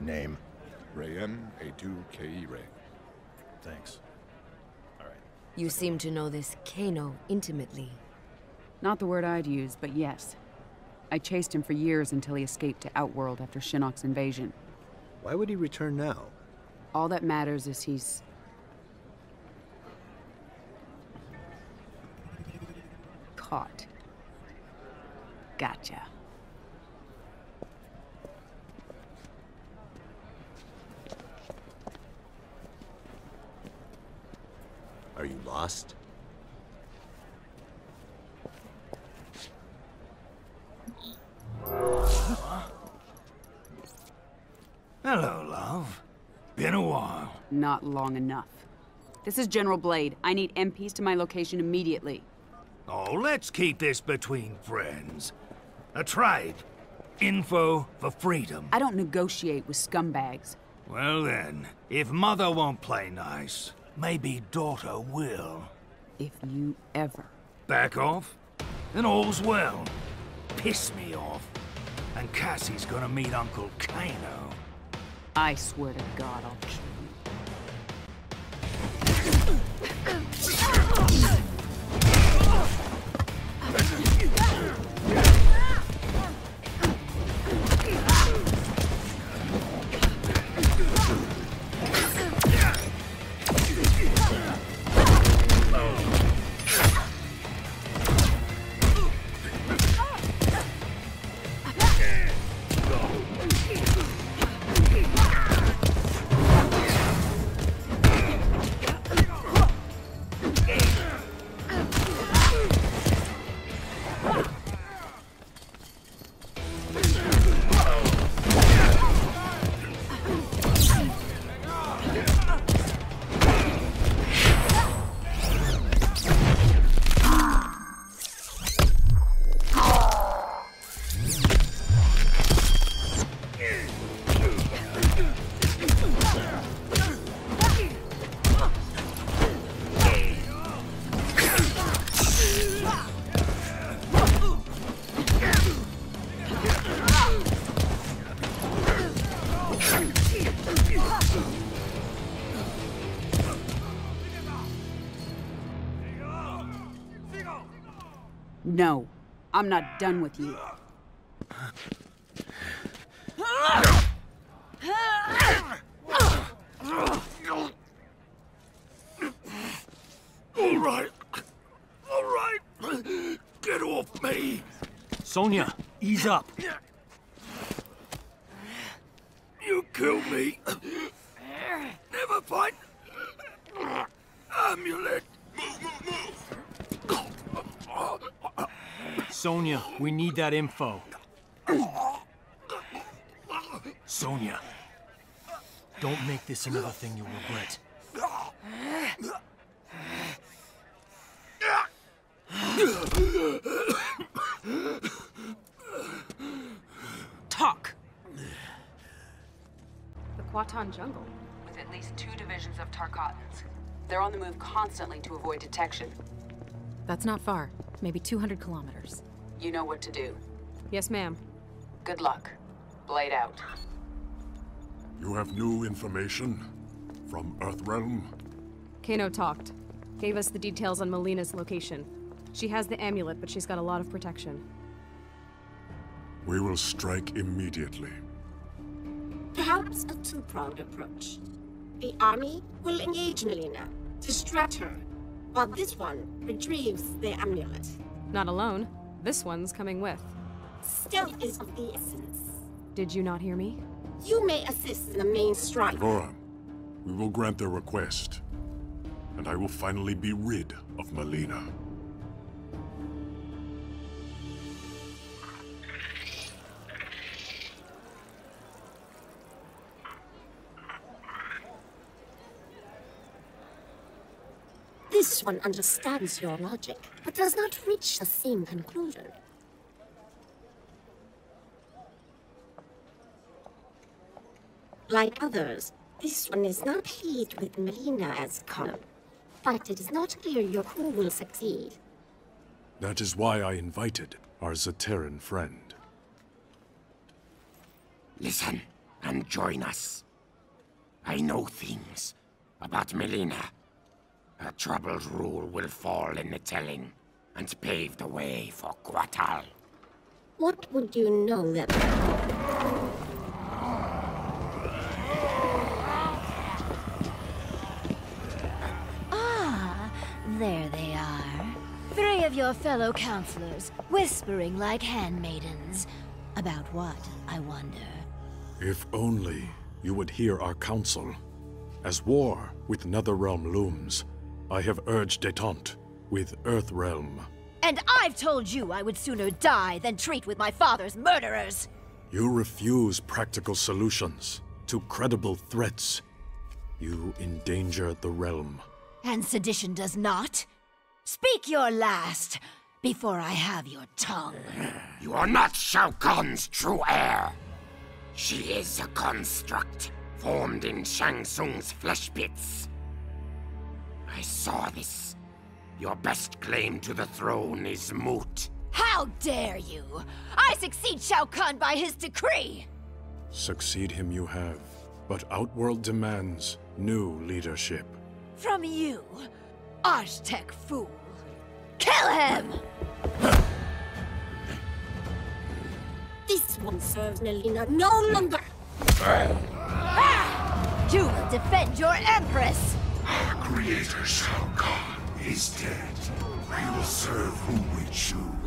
Name? Rayen A two K E Ray. Thanks. All right. You seem to know this Kano intimately. Not the word I'd use, but yes. I chased him for years until he escaped to Outworld after Shinnok's invasion. Why would he return now? All that matters is he's... caught. Gotcha. Are you lost? Hello, love. Been a while. Not long enough. This is General Blade. I need M Ps to my location immediately. Oh, let's keep this between friends. A trade. Info for freedom. I don't negotiate with scumbags. Well then, if mother won't play nice, maybe daughter will. If you ever... back off, and all's well. Piss me off, and Cassie's gonna meet Uncle Kano. I swear to God, I'll kill you. No, I'm not done with you. All right. All right. Get off me. Sonya, ease up. You killed me. Never find amulet. Move, move, move. Sonya, we need that info. Sonya, don't make this another thing you'll regret. Talk! The Kwatan jungle with at least two divisions of Tarkatans. They're on the move constantly to avoid detection. That's not far. Maybe two hundred kilometers. You know what to do. Yes, ma'am. Good luck. Blade out. You have new information? From Earthrealm? Kano talked. Gave us the details on Mileena's location. She has the amulet, but she's got a lot of protection. We will strike immediately. Perhaps a two-pronged approach. The army will engage Mileena, distract her, while this one retrieves the amulet. Not alone. This one's coming with. Stealth is of the essence. Did you not hear me? You may assist in the main strike. D'Vorah, we will grant their request, and I will finally be rid of Mileena. This one understands your logic, but does not reach the same conclusion. Like others, this one is not pleased with Mileena as Khan, but it is not clear your crew will succeed. That is why I invited our Zateran friend. Listen and join us. I know things about Mileena. Her troubled rule will fall in the telling, and pave the way for Kotal. What would you know them for? Ah, there they are. Three of your fellow counselors, whispering like handmaidens. About what, I wonder? If only you would hear our counsel. As war with Netherrealm looms, I have urged détente with Earthrealm. And I've told you I would sooner die than treat with my father's murderers! You refuse practical solutions to credible threats. You endanger the realm. And sedition does not? Speak your last, before I have your tongue. You are not Shao Kahn's true heir. She is a construct, formed in Shang Tsung's flesh pits. I saw this. Your best claim to the throne is moot. How dare you! I succeed Shao Kahn by his decree! Succeed him you have, but Outworld demands new leadership. From you, Aztec fool! Kill him! This one serves Mileena no longer! Ah! You will defend your Empress! Our creator Shao Kahn is dead. We will serve whom we choose.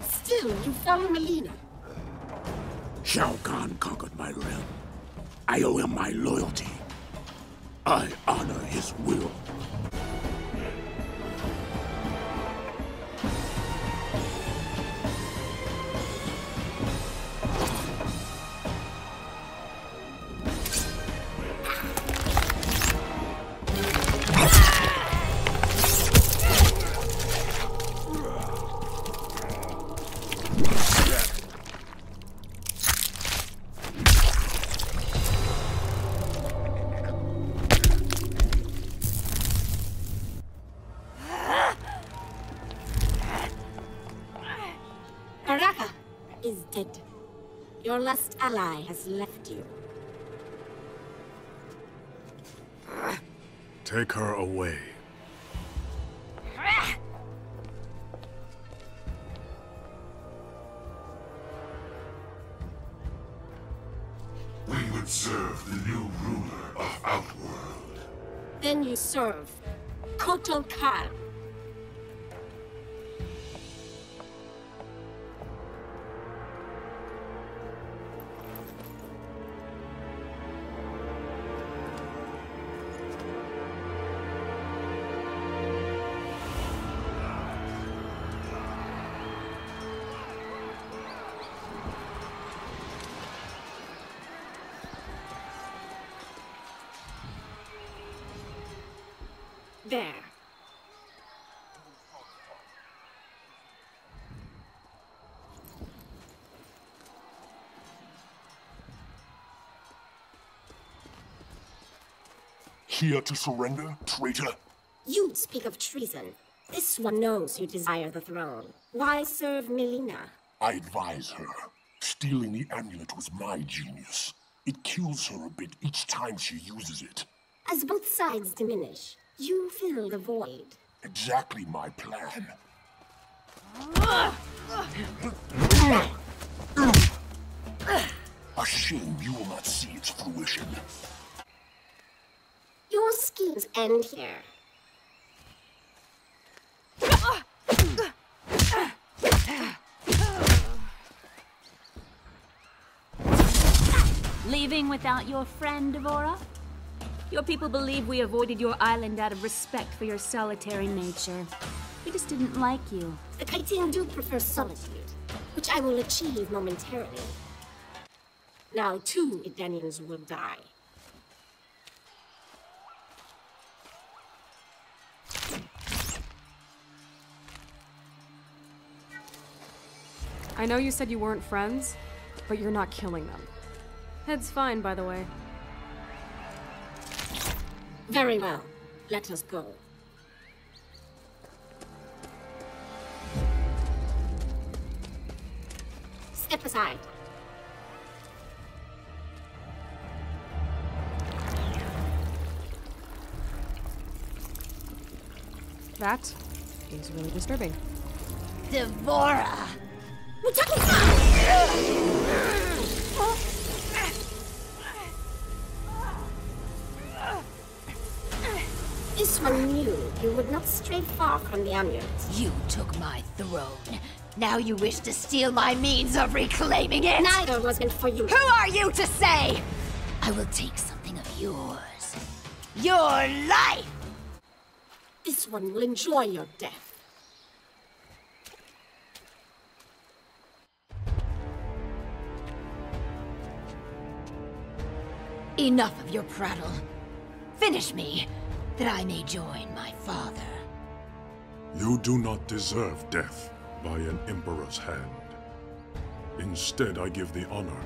Still, you found Mileena. Shao Kahn conquered my realm. I owe him my loyalty. I honor his will. Your last ally has left you. Take her away. We would serve the new ruler of Outworld. Then you serve Kotal Kahn. There. Here to surrender, traitor? You speak of treason. This one knows you desire the throne. Why serve Mileena? I advise her. Stealing the amulet was my genius. It kills her a bit each time she uses it. As both sides diminish, you fill the void. Exactly my plan. A shame you will not see its fruition. Your schemes end here. Leaving without your friend, D'Vorah? Your people believe we avoided your island out of respect for your solitary nature. We just didn't like you. The Kaiten do prefer solitude, which I will achieve momentarily. Now two Edenians will die. I know you said you weren't friends, but you're not killing them. Head's fine, by the way. Very well. Let us go. Step aside. That is really disturbing. D'Vorah! This one knew you would not stray far from the amulet. You took my throne. Now you wish to steal my means of reclaiming it? Neither was meant for you. Who are you to say? I will take something of yours. Your life! This one will enjoy your death. Enough of your prattle. Finish me, that I may join my father. You do not deserve death by an emperor's hand. Instead, I give the honor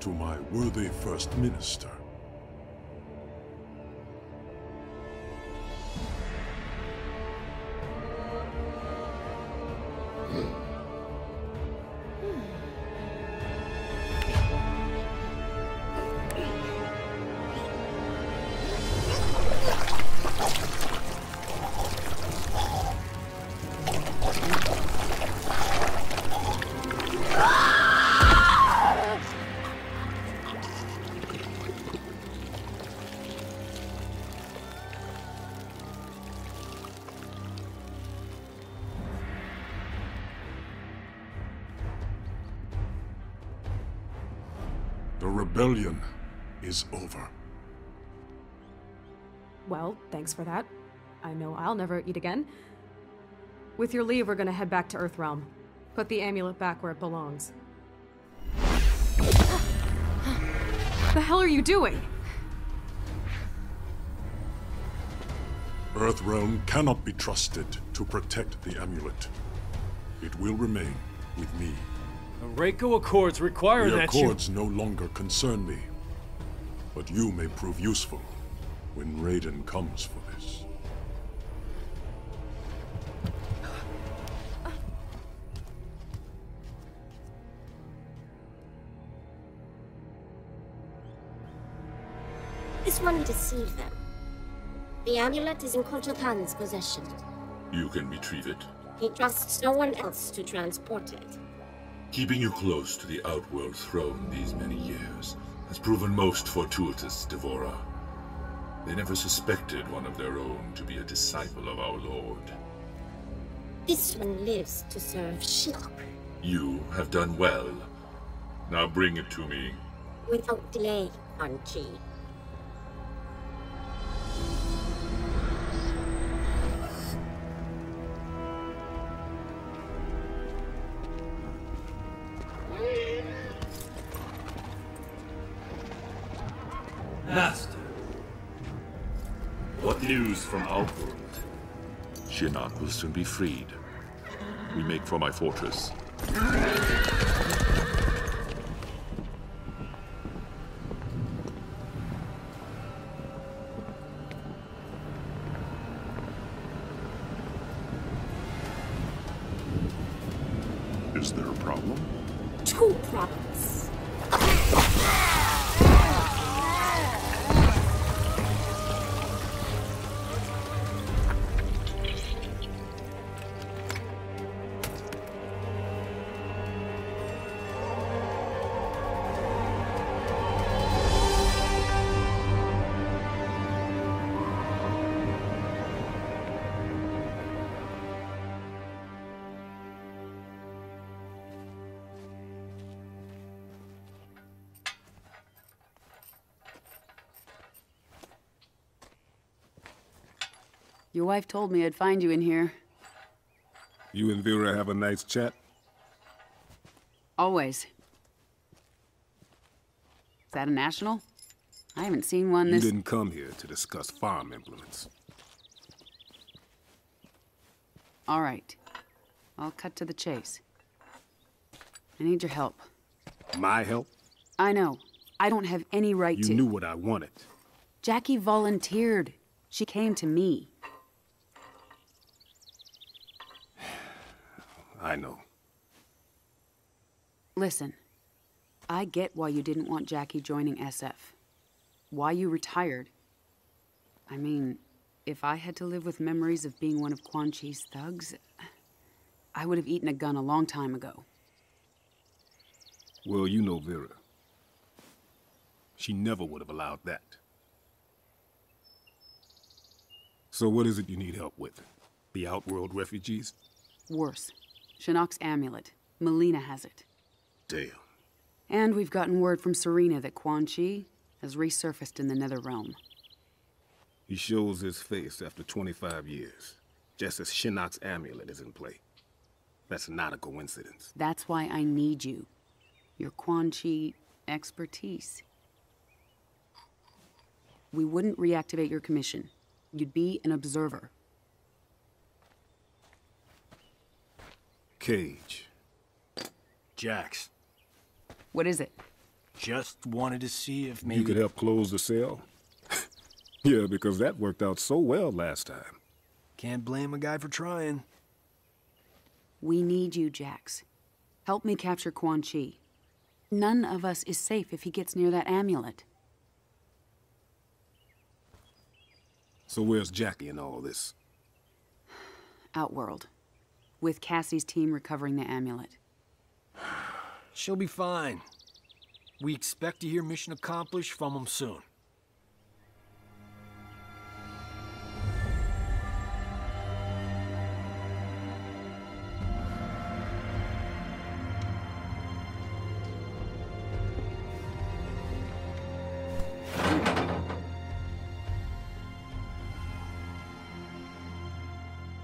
to my worthy first minister. The rebellion is over. Well, thanks for that. I know I'll never eat again. With your leave, we're gonna head back to Earthrealm. Put the amulet back where it belongs. The hell are you doing? Earthrealm cannot be trusted to protect the amulet. It will remain with me. The Reiko Accords require that you— The Accords no longer concern me, but you may prove useful when Raiden comes for this. This one deceived them. The amulet is in Kotal Kahn's possession. You can retrieve it. He trusts no one else to transport it. Keeping you close to the Outworld throne these many years has proven most fortuitous, D'Vorah. They never suspected one of their own to be a disciple of our Lord. This one lives to serve Shinnok. You have done well. Now bring it to me. Without delay, Quan Chi. From Outworld. Shinnok will soon be freed. We make for my fortress. Is there a problem? Two problems. Your wife told me I'd find you in here. You and Vera have a nice chat? Always. Is that a national? I haven't seen one this— You didn't come here to discuss farm implements. All right. I'll cut to the chase. I need your help. My help? I know. I don't have any right to— You knew what I wanted. Jackie volunteered. She came to me. I know. Listen, I get why you didn't want Jackie joining S F. Why you retired. I mean, if I had to live with memories of being one of Quan Chi's thugs, I would have eaten a gun a long time ago. Well, you know Vera. She never would have allowed that. So what is it you need help with? The Outworld refugees? Worse. Shinnok's amulet. Mileena has it. Damn. And we've gotten word from Serena that Quan Chi has resurfaced in the Netherrealm. He shows his face after twenty-five years, just as Shinnok's amulet is in play. That's not a coincidence. That's why I need you. Your Quan Chi expertise. We wouldn't reactivate your commission. You'd be an observer. Cage. Jax. What is it? Just wanted to see if maybe... You could help close the cell? Yeah, because that worked out so well last time. Can't blame a guy for trying. We need you, Jax. Help me capture Quan Chi. None of us is safe if he gets near that amulet. So where's Jackie in all this? Outworld. With Cassie's team recovering the amulet. She'll be fine. We expect to hear mission accomplished from them soon.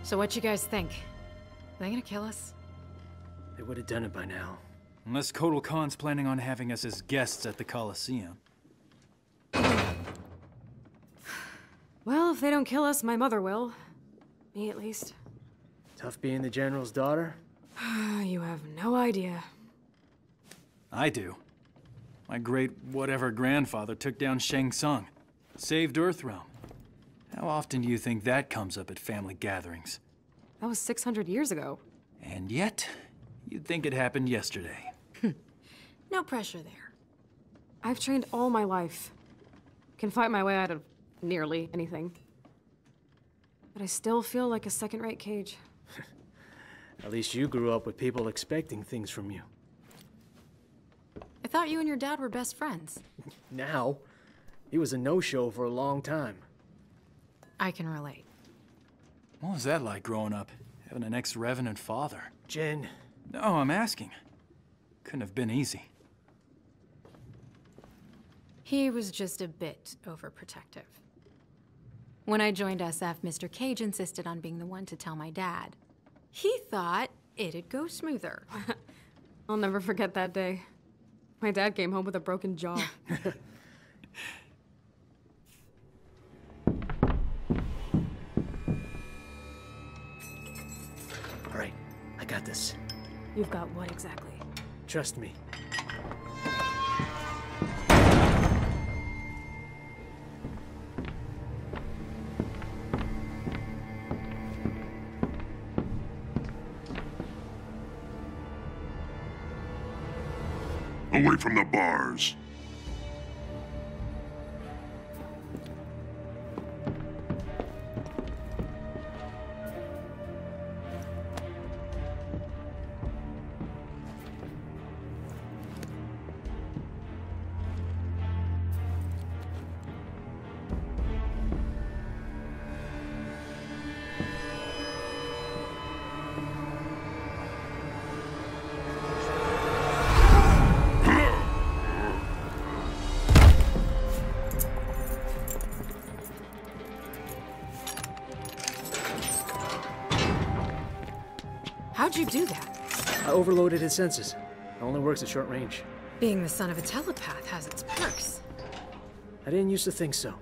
So what you guys think? Are they gonna kill us? They would have done it by now. Unless Kotal Kahn's planning on having us as guests at the Colosseum. Well, if they don't kill us, my mother will. Me, at least. Tough being the General's daughter? You have no idea. I do. My great whatever grandfather took down Shang Tsung. Saved Earthrealm. How often do you think that comes up at family gatherings? That was six hundred years ago. And yet, you'd think it happened yesterday. No pressure there. I've trained all my life. Can fight my way out of nearly anything. But I still feel like a second-rate Cage. At least you grew up with people expecting things from you. I thought you and your dad were best friends. Now? He was a no-show for a long time. I can relate. What was that like growing up? Having an ex-revenant father? Jin. No, I'm asking. Couldn't have been easy. He was just a bit overprotective. When I joined S F, Mister Cage insisted on being the one to tell my dad. He thought it'd go smoother. I'll never forget that day. My dad came home with a broken jaw. Got this. You've got what exactly? Trust me. Away from the bars. How'd you do that? I overloaded his senses. It only works at short range. Being the son of a telepath has its perks. I didn't used to think so.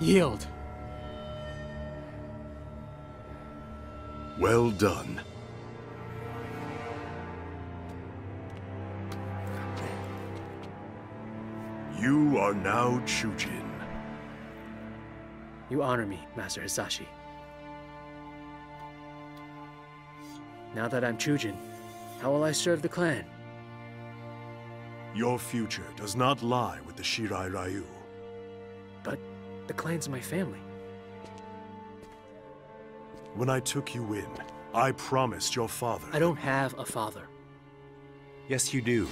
Yield. Well done. You are now Chujin. You honor me, Master Hasashi. Now that I'm Chujin, how will I serve the clan? Your future does not lie with the Shirai Ryu. But the clan's my family. When I took you in, I promised your father... I don't have a father. Yes, you do.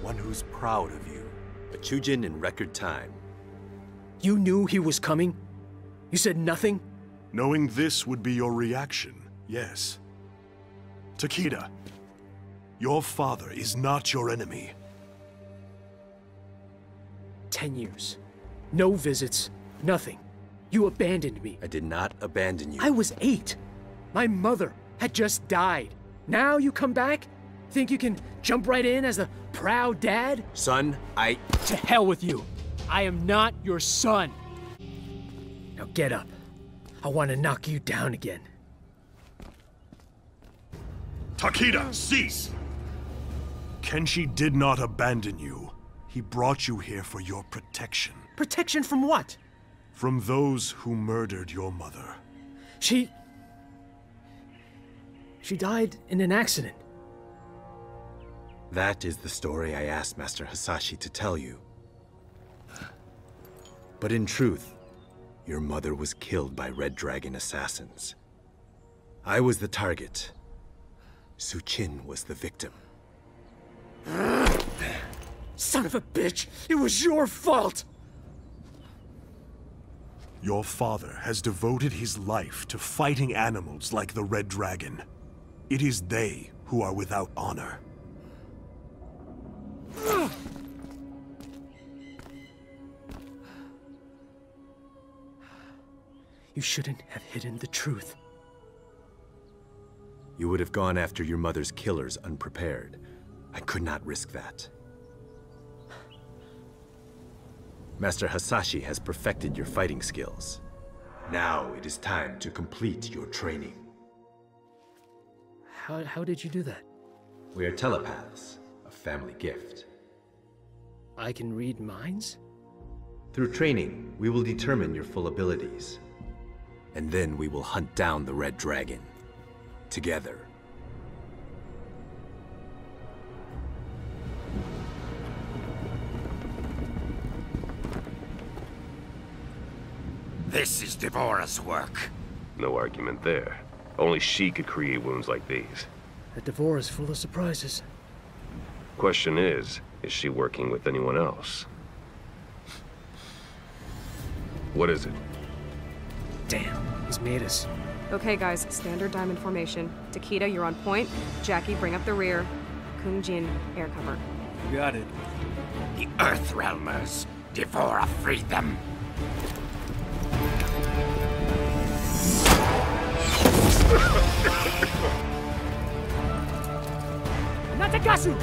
One who's proud of you. A Chujin in record time. You knew he was coming? You said nothing? Knowing this would be your reaction, yes. Takeda, your father is not your enemy. Ten years. No visits, nothing. You abandoned me. I did not abandon you. I was eight. My mother had just died. Now you come back? Think you can jump right in as a proud dad? Son, I... To hell with you. I am not your son. Now get up. I want to knock you down again. Takeda, cease! Kenshi did not abandon you. He brought you here for your protection. Protection from what? From those who murdered your mother. She... She died in an accident. That is the story I asked Master Hasashi to tell you. But in truth, your mother was killed by Red Dragon assassins. I was the target. Suchin was the victim. Son of a bitch! It was your fault! Your father has devoted his life to fighting animals like the Red Dragon. It is they who are without honor. You shouldn't have hidden the truth. You would have gone after your mother's killers unprepared. I could not risk that. Master Hasashi has perfected your fighting skills. Now it is time to complete your training. How, how did you do that? We are telepaths, a family gift. I can read minds? Through training, we will determine your full abilities. And then we will hunt down the Red Dragon. Together. This is D'Vorah's work. No argument there. Only she could create wounds like these. That D'Vorah's full of surprises. Question is, is she working with anyone else? What is it? Damn, he's made us. Okay, guys, standard diamond formation. Takeda, you're on point. Jackie, bring up the rear. Kung Jin, air cover. Got it. The Earthrealmers. D'Vorah freed them. Natagasu!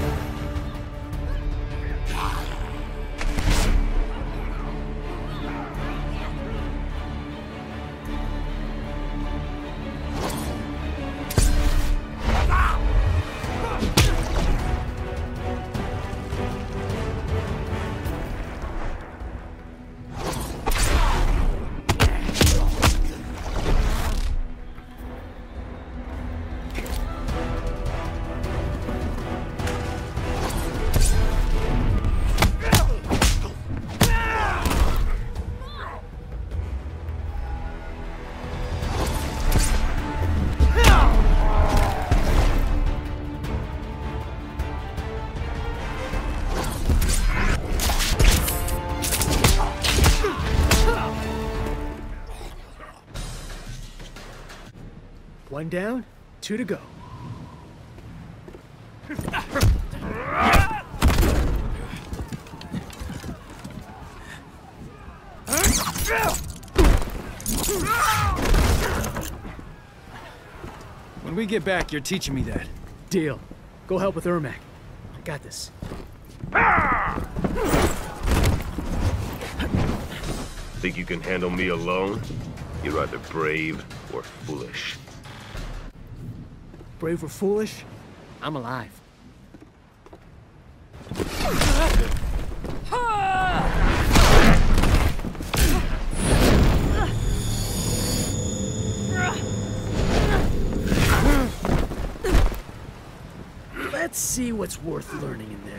One down, two to go. When we get back, you're teaching me that. Deal. Go help with Ermac. I got this. Think you can handle me alone? You're either brave or foolish. Brave or foolish? I'm alive. Let's see what's worth learning in there.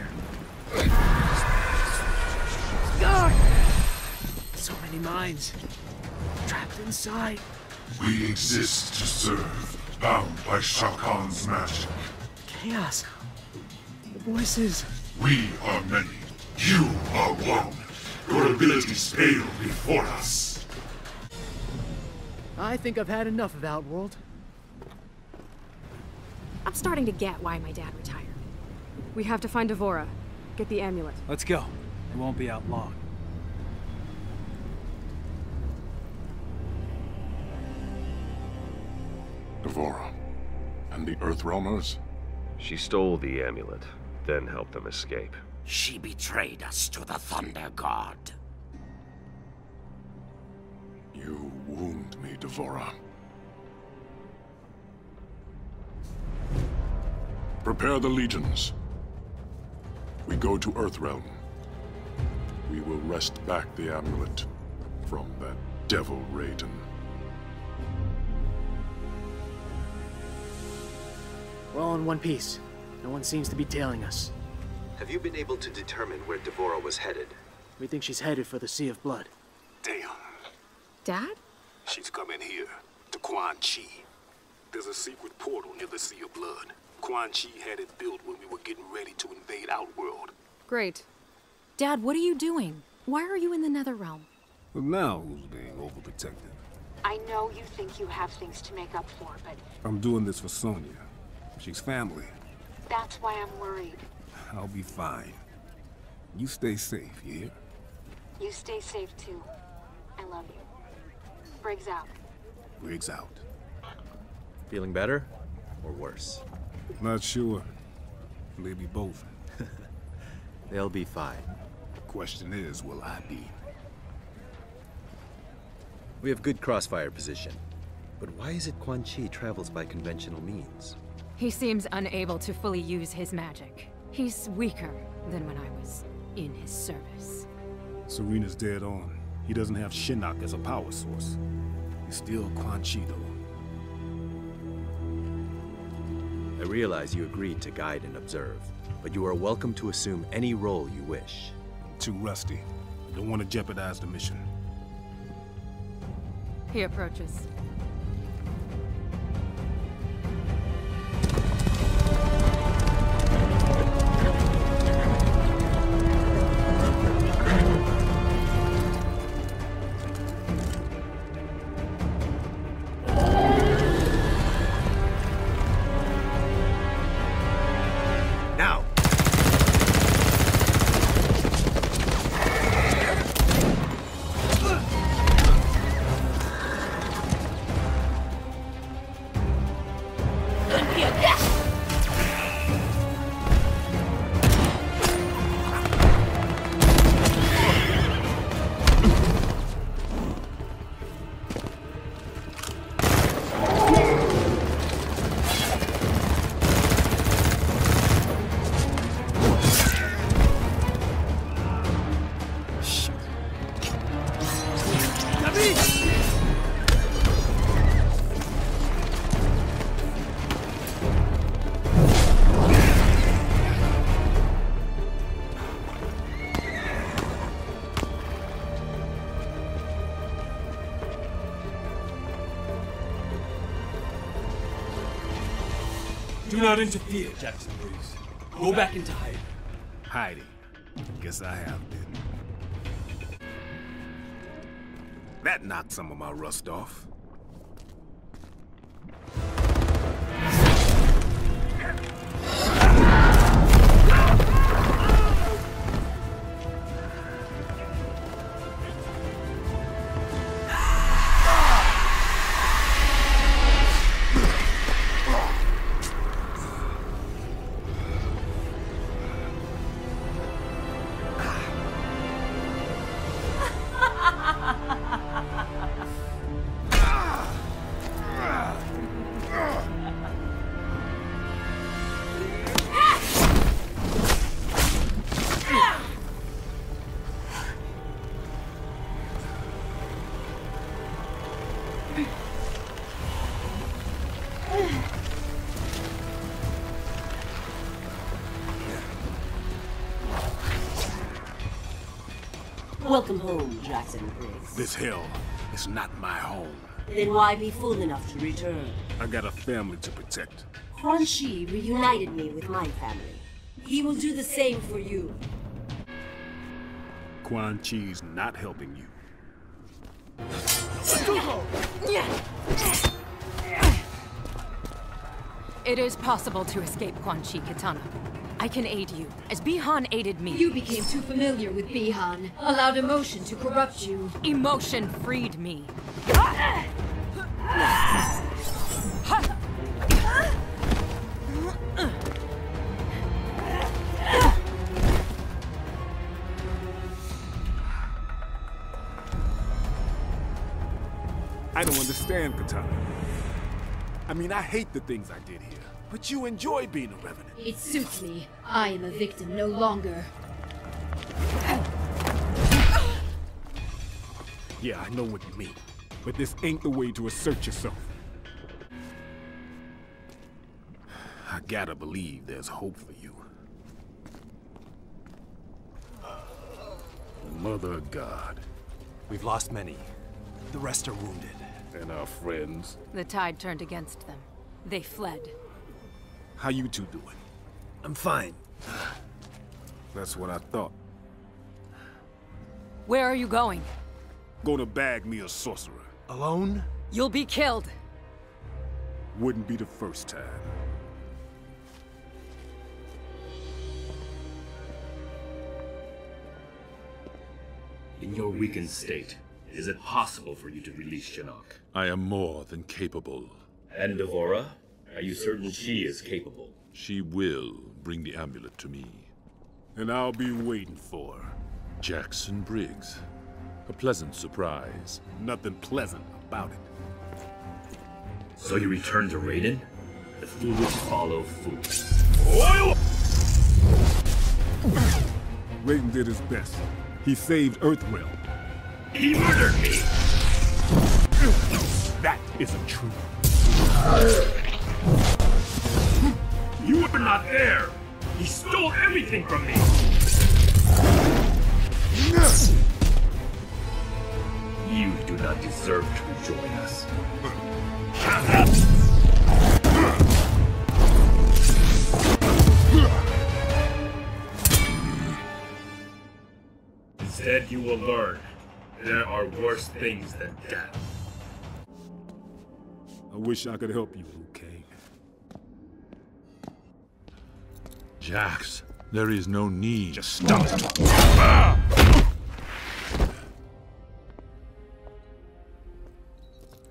So many minds trapped inside. We exist to serve, bound by Shao Kahn's magic. Chaos. The voices. We are many. You are one. Your abilities pale before us. I think I've had enough of Outworld. I'm starting to get why my dad retired. We have to find D'Vorah. Get the amulet. Let's go. It won't be out long. D'Vorah. And the Earthrealmers? She stole the amulet, then helped them escape. She betrayed us to the Thunder God. You wound me, D'Vorah. Prepare the legions. We go to Earthrealm. We will wrest back the amulet from that devil Raiden. We're all in one piece. No one seems to be tailing us. Have you been able to determine where D'Vorah was headed? We think she's headed for the Sea of Blood. Damn. Dad? She's coming here, to Quan Chi. There's a secret portal near the Sea of Blood. Quan Chi had it built when we were getting ready to invade Outworld. Great. Dad, what are you doing? Why are you in the Netherrealm? Well, now who's being overprotective? I know you think you have things to make up for, but... I'm doing this for Sonya. She's family. That's why I'm worried. I'll be fine. You stay safe, you hear? You stay safe, too. I love you. Briggs out. Briggs out. Feeling better? Or worse? Not sure. Maybe both. They'll be fine. The question is, will I be? We have good crossfire position. But why is it Quan Chi travels by conventional means? He seems unable to fully use his magic. He's weaker than when I was in his service. Serena's dead on. He doesn't have Shinnok as a power source. He's still Quan Chi, though. I realize you agreed to guide and observe, but you are welcome to assume any role you wish. I'm too rusty. I don't want to jeopardize the mission. He approaches. Do not interfere, Jackson Briggs. Go back into hiding. Hiding? Guess I have been. That knocked some of my rust off. Ha ha ha! Welcome home, Jackson Briggs. This hell is not my home. Then why be fool enough to return? I got a family to protect. Quan Chi reunited me with my family. He will do the same for you. Quan Chi's not helping you. It is possible to escape Quan Chi, Kitana. I can aid you, as Bihan aided me. You became too familiar with Bihan, allowed emotion to corrupt you. Emotion freed me. I don't understand, Katana. I mean, I hate the things I did here. But you enjoy being a revenant. It suits me. I am a victim no longer. Yeah, I know what you mean. But this ain't the way to assert yourself. I gotta believe there's hope for you. Mother of God. We've lost many. The rest are wounded. And our friends? The tide turned against them. They fled. How you two doing? I'm fine. That's what I thought. Where are you going? Gonna bag me a sorcerer. Alone? You'll be killed. Wouldn't be the first time. In your weakened state, is it possible for you to release Shinnok? I am more than capable. And D'Vorah? Are you certain she is capable? She will bring the amulet to me. And I'll be waiting for her. Jackson Briggs. A pleasant surprise. Nothing pleasant about it. So you return to Raiden? The foolish follow fools. Raiden did his best. He saved Earthrealm. He murdered me! That isn't true. You were not there! He stole everything from me! You do not deserve to join us. Instead, you will learn there are worse things than death. I wish I could help you, Luke Cage. Jax, there is no need. Just stop it.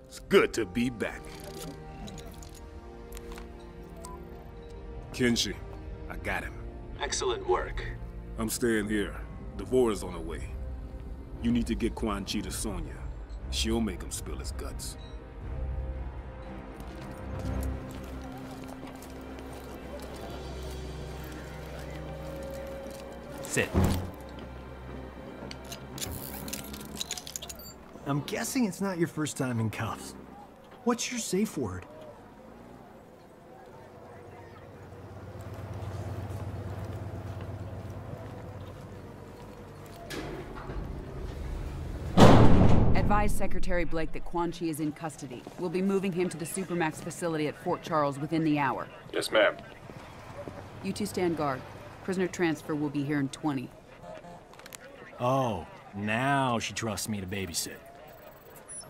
It's good to be back. Kenshi, I got him. Excellent work. I'm staying here. D'Vorah's on her way. You need to get Quan Chi to Sonya. She'll make him spill his guts. Sit. I'm guessing it's not your first time in cuffs. What's your safe word? Advise Secretary Blake that Quan Chi is in custody. We'll be moving him to the Supermax facility at Fort Charles within the hour. Yes, ma'am. You two stand guard. Prisoner transfer will be here in twenty. Oh, now she trusts me to babysit.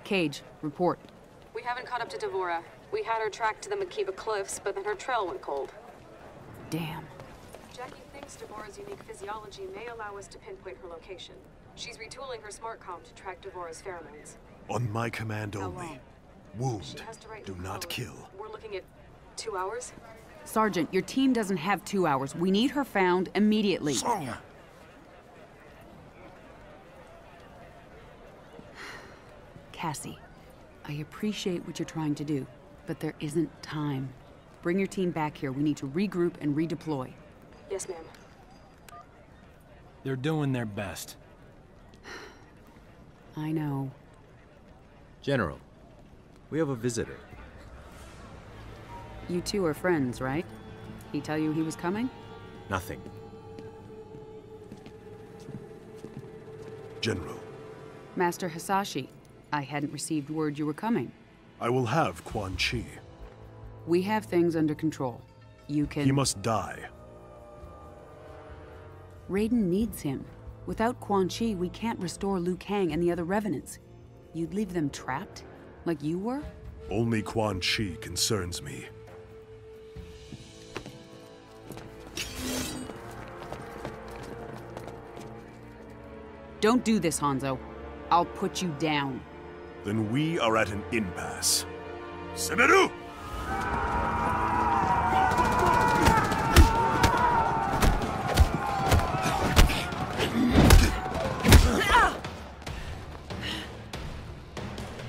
Cage, report. We haven't caught up to D'Vorah. We had her tracked to the Makiba Cliffs, but then her trail went cold. Damn. Jackie thinks D'Vorah's unique physiology may allow us to pinpoint her location. She's retooling her smart comm to track D'Vorah's pheromones. On my command only. Wound. Do not kill. We're looking at two hours? Sergeant, your team doesn't have two hours. We need her found immediately. Sonya! Cassie, I appreciate what you're trying to do, but there isn't time. Bring your team back here. We need to regroup and redeploy. Yes, ma'am. They're doing their best. I know. General, we have a visitor. You two are friends, right? He tell you he was coming? Nothing. General. Master Hasashi, I hadn't received word you were coming. I will have Quan Chi. We have things under control. You can... He must die. Raiden needs him. Without Quan Chi, we can't restore Liu Kang and the other revenants. You'd leave them trapped? Like you were? Only Quan Chi concerns me. Don't do this, Hanzo. I'll put you down. Then we are at an impasse. Semeru!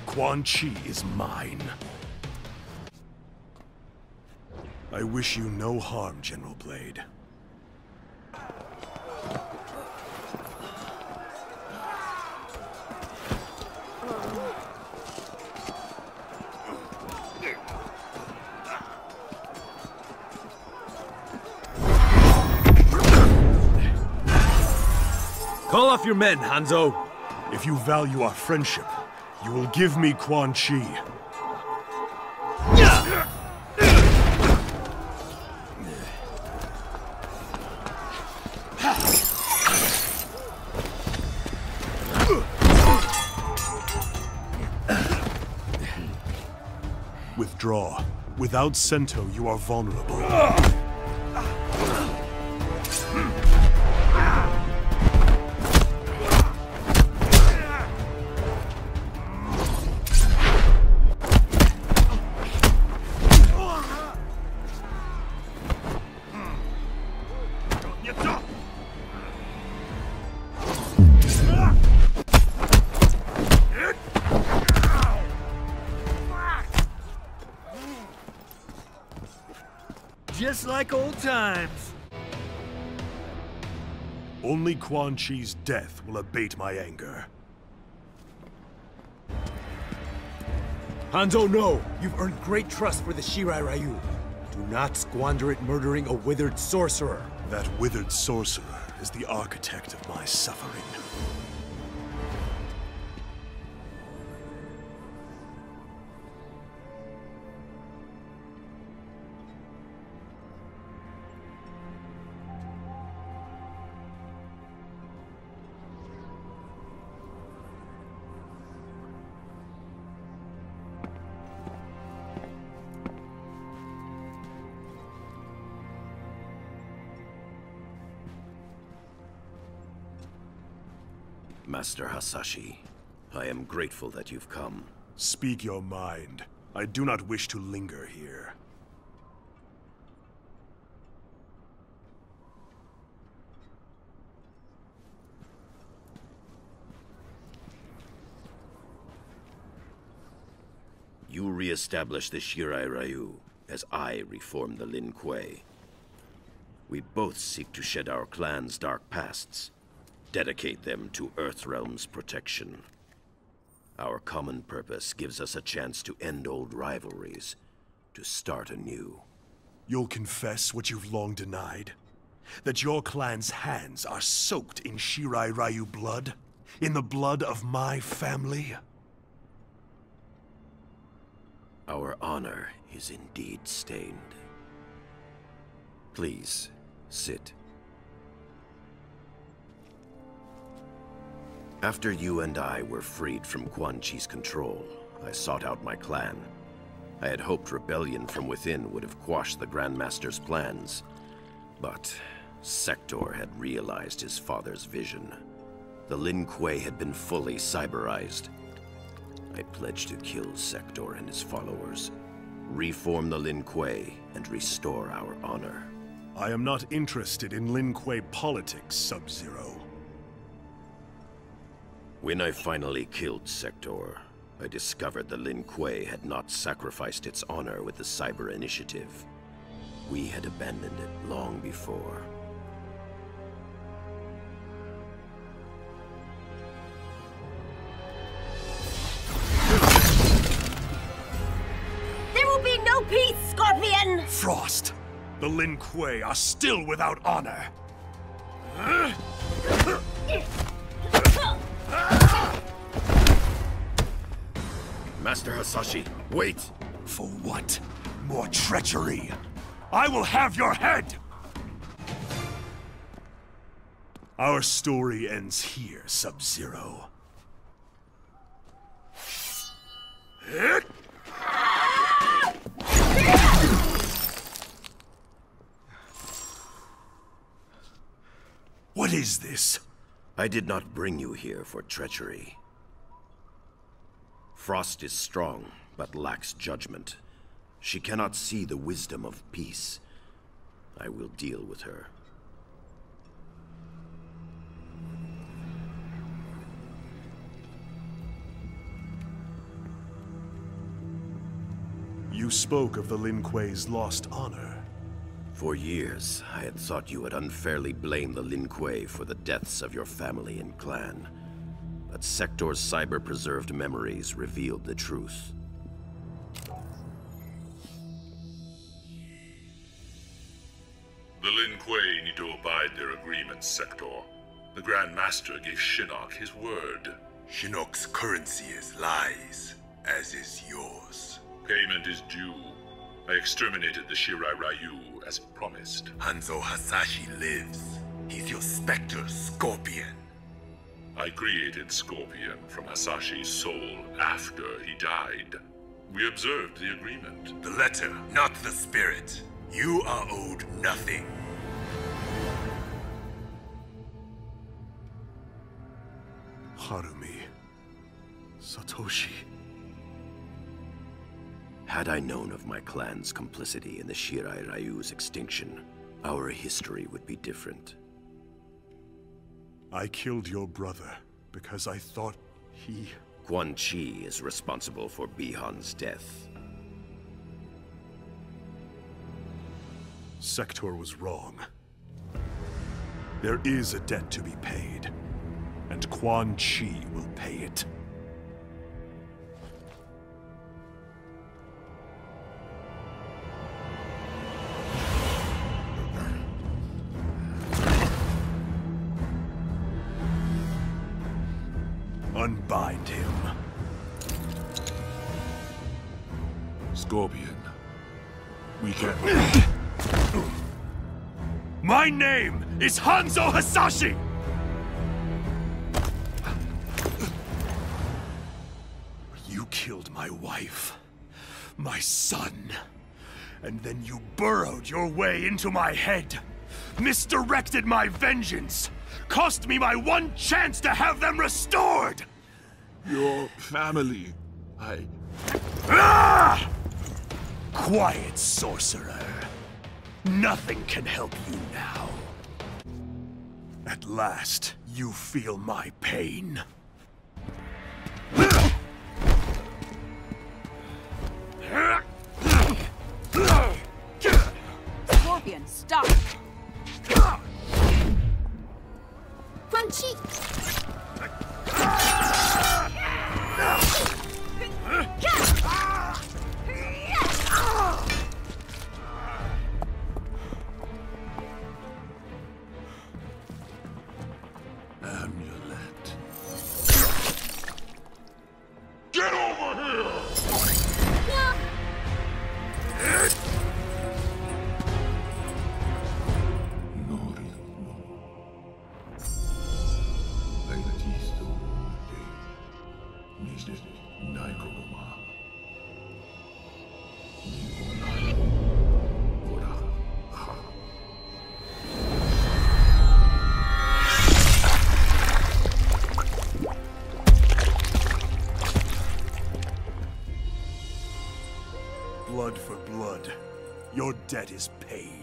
Quan Chi is mine. I wish you no harm, General Blade. Call off your men, Hanzo. If you value our friendship, you will give me Quan Chi. Withdraw. Without Sento, you are vulnerable. Just like old times. Only Quan Chi's death will abate my anger. Hanzo, no! You've earned great trust for the Shirai Ryu. Do not squander it murdering a withered sorcerer. That withered sorcerer is the architect of my suffering. Master Hasashi, I am grateful that you've come. Speak your mind. I do not wish to linger here. You re-established the Shirai Ryu, as I reformed the Lin Kuei. We both seek to shed our clan's dark pasts. Dedicate them to Earthrealm's protection. Our common purpose gives us a chance to end old rivalries, to start anew. You'll confess what you've long denied? That your clan's hands are soaked in Shirai Ryu blood? In the blood of my family? Our honor is indeed stained. Please, sit. After you and I were freed from Quan Chi's control, I sought out my clan. I had hoped rebellion from within would have quashed the Grandmaster's plans. But Sektor had realized his father's vision. The Lin Kuei had been fully cyberized. I pledged to kill Sektor and his followers, reform the Lin Kuei, and restore our honor. I am not interested in Lin Kuei politics, Sub-Zero. When I finally killed Sektor, I discovered the Lin Kuei had not sacrificed its honor with the Cyber Initiative. We had abandoned it long before. There will be no peace, Scorpion! Frost! The Lin Kuei are still without honor! Master Hasashi. Wait! For what? More treachery! I will have your head! Our story ends here, Sub-Zero. What is this? I did not bring you here for treachery. Frost is strong, but lacks judgment. She cannot see the wisdom of peace. I will deal with her. You spoke of the Lin Kuei's lost honor. For years, I had thought you had unfairly blamed the Lin Kuei for the deaths of your family and clan. But Sektor's cyber-preserved memories revealed the truth. The Lin Kuei need to abide their agreements, Sektor. The Grand Master gave Shinnok his word. Shinnok's currency is lies, as is yours. Payment is due. I exterminated the Shirai Ryu as promised. Hanzo Hasashi lives. He's your Spectre, Scorpion. I created Scorpion from Hasashi's soul after he died. We observed the agreement. The letter, not the spirit. You are owed nothing. Harumi... Satoshi... Had I known of my clan's complicity in the Shirai Ryu's extinction, our history would be different. I killed your brother because I thought he... Quan Chi is responsible for Bihan's death. Sektor was wrong. There is a debt to be paid, and Quan Chi will pay it. Unbind him. Scorpion. We can... My name is Hanzo Hasashi! You killed my wife, my son, and then you burrowed your way into my head, misdirected my vengeance, cost me my one chance to have them restored! Your family, I... Ah! Quiet, sorcerer. Nothing can help you now. At last, you feel my pain. Scorpion, stop! Quan Chi! Amulet. Get over here! Blood for blood. Your debt is paid.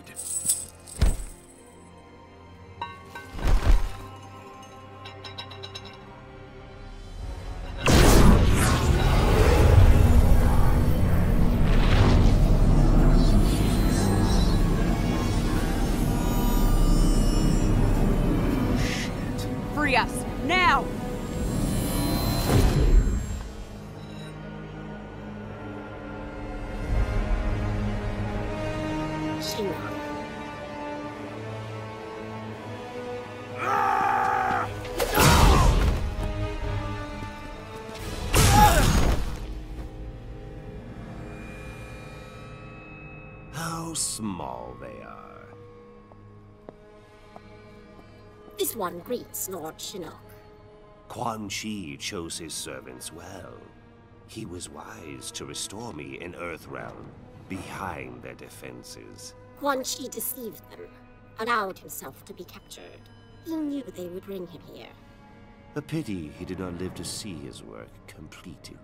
Shinnok, small they are. This one greets Lord Shinnok. Quan Chi chose his servants well. He was wise to restore me in Earthrealm, behind their defenses. Quan Chi deceived them, allowed himself to be captured. He knew they would bring him here. A pity he did not live to see his work completed.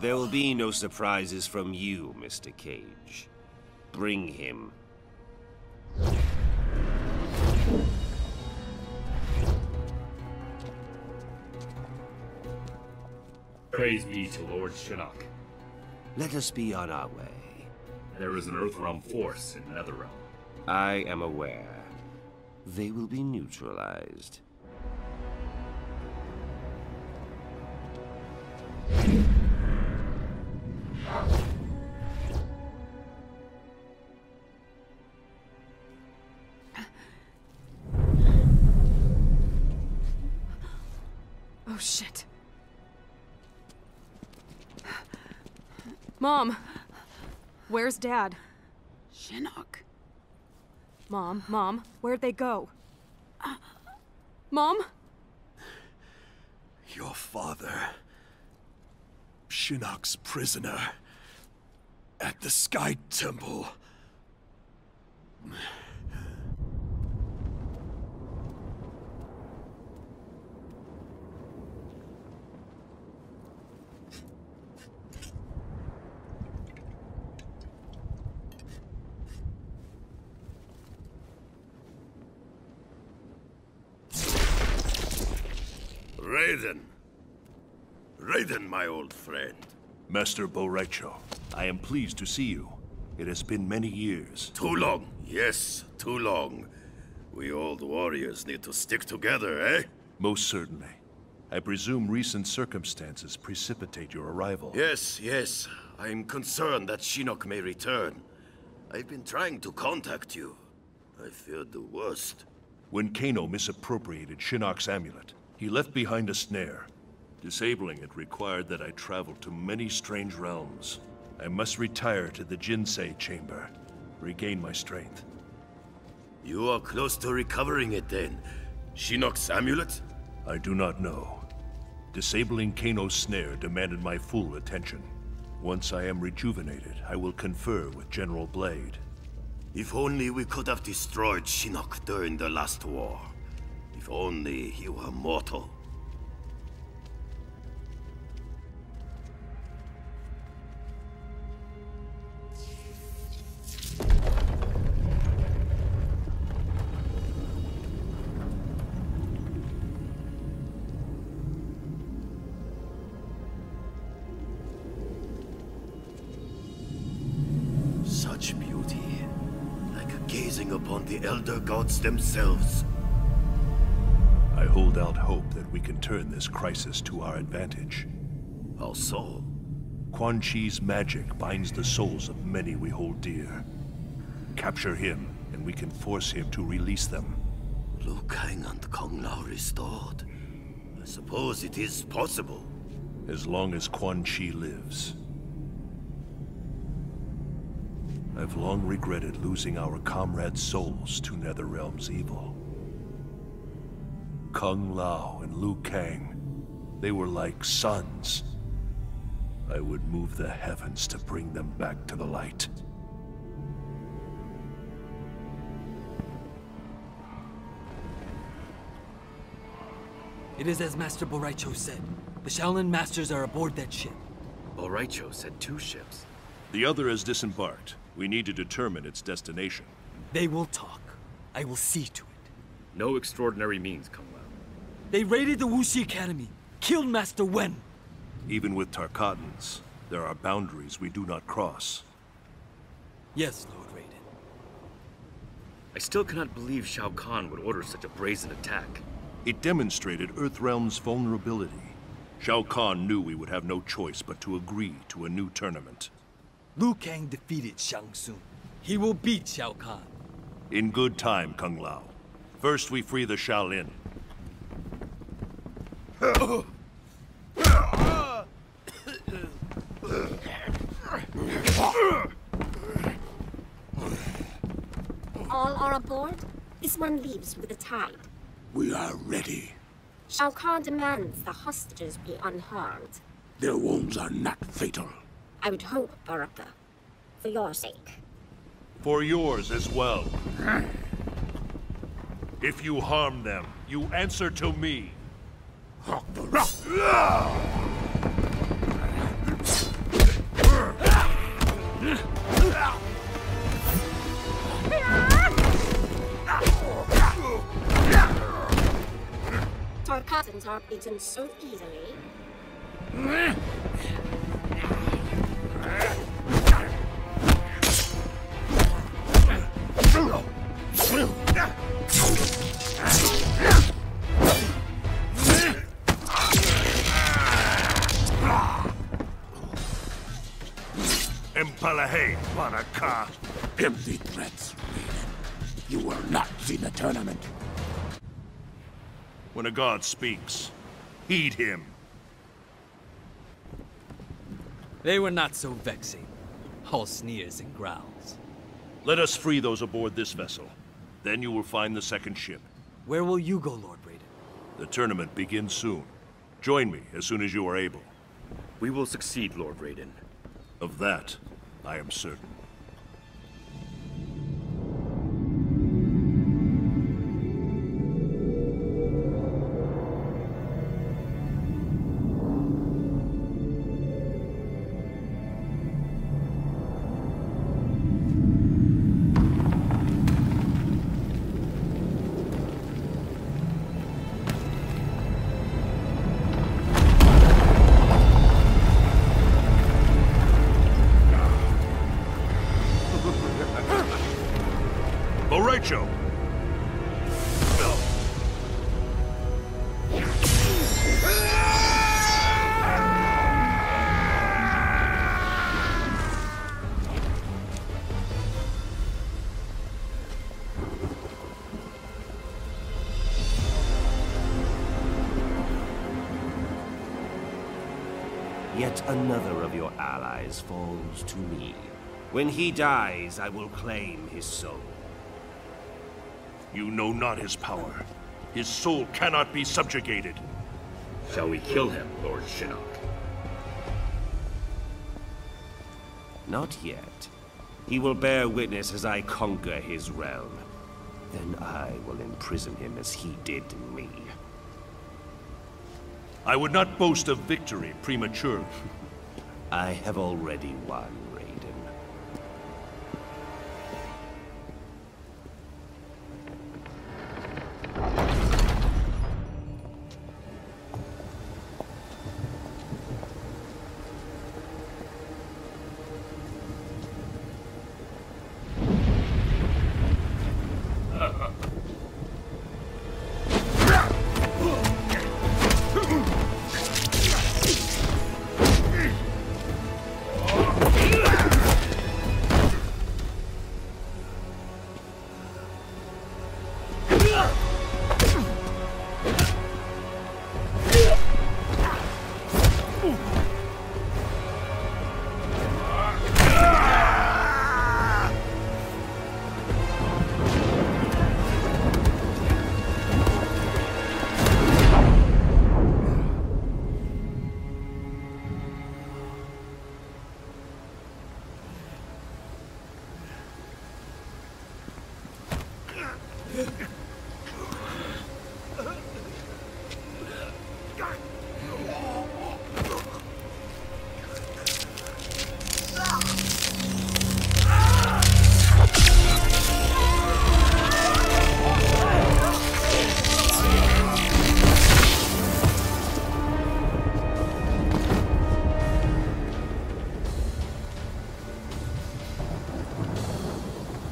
There will be no surprises from you, Mister Cage. Bring him. Praise be to Lord Shinnok. Let us be on our way. There is an Earthrealm force in Netherrealm. I am aware. They will be neutralized. Oh, shit. Mom, where's Dad? Shinnok. Mom, Mom, where'd they go? Uh, Mom? Your father. Shinnok's prisoner. At the Sky Temple. Raiden. Raiden, my old friend. Master Borecho, I am pleased to see you. It has been many years. Too long. Yes, too long. We old warriors need to stick together, eh? Most certainly. I presume recent circumstances precipitate your arrival. Yes, yes. I am concerned that Shinnok may return. I've been trying to contact you. I feared the worst. When Kano misappropriated Shinnok's amulet, he left behind a snare. Disabling it required that I travel to many strange realms. I must retire to the Jinsei chamber, regain my strength. You are close to recovering it then. Shinnok's amulet? I do not know. Disabling Kano's snare demanded my full attention. Once I am rejuvenated, I will confer with General Blade. If only we could have destroyed Shinnok during the last war. If only he were mortal. Such beauty, like gazing upon the Elder Gods themselves. I hold out hope that we can turn this crisis to our advantage. How so? Quan Chi's magic binds the souls of many we hold dear. Capture him, and we can force him to release them. Liu Kang and Kung Lao restored. I suppose it is possible. As long as Quan Chi lives. I've long regretted losing our comrades' souls to Netherrealm's evil. Kung Lao and Liu Kang, they were like sons. I would move the heavens to bring them back to the light. It is as Master Borecho said. The Shaolin Masters are aboard that ship. Borecho said two ships. The other has disembarked. We need to determine its destination. They will talk. I will see to it. No extraordinary means, Kung Lao. They raided the Wuxi Academy, killed Master Wen. Even with Tarkatans, there are boundaries we do not cross. Yes, Lord Raiden. I still cannot believe Shao Kahn would order such a brazen attack. It demonstrated Earthrealm's vulnerability. Shao Kahn knew we would have no choice but to agree to a new tournament. Liu Kang defeated Shang Tsung. He will beat Shao Kahn. In good time, Kung Lao. First we free the Shaolin. are aboard, this one leaves with the tide. We are ready. Shao Kahn demands the hostages be unharmed. Their wounds are not fatal. I would hope, Baraka. For your sake. For yours as well. If you harm them, you answer to me. Tarkatans are beaten so easily. Impalahe, Baraka. Empty threats, Raiden. You will not win the tournament. When a god speaks, heed him. They were not so vexing. All sneers and growls. Let us free those aboard this vessel. Then you will find the second ship. Where will you go, Lord Raiden? The tournament begins soon. Join me as soon as you are able. We will succeed, Lord Raiden. Of that, I am certain. Another of your allies falls to me. When he dies, I will claim his soul. You know not his power. His soul cannot be subjugated. Shall we kill him, Lord Shinnok? Not yet. He will bear witness as I conquer his realm. Then I will imprison him as he did me. I would not boast of victory prematurely. I have already won, Raiden. Uh-huh.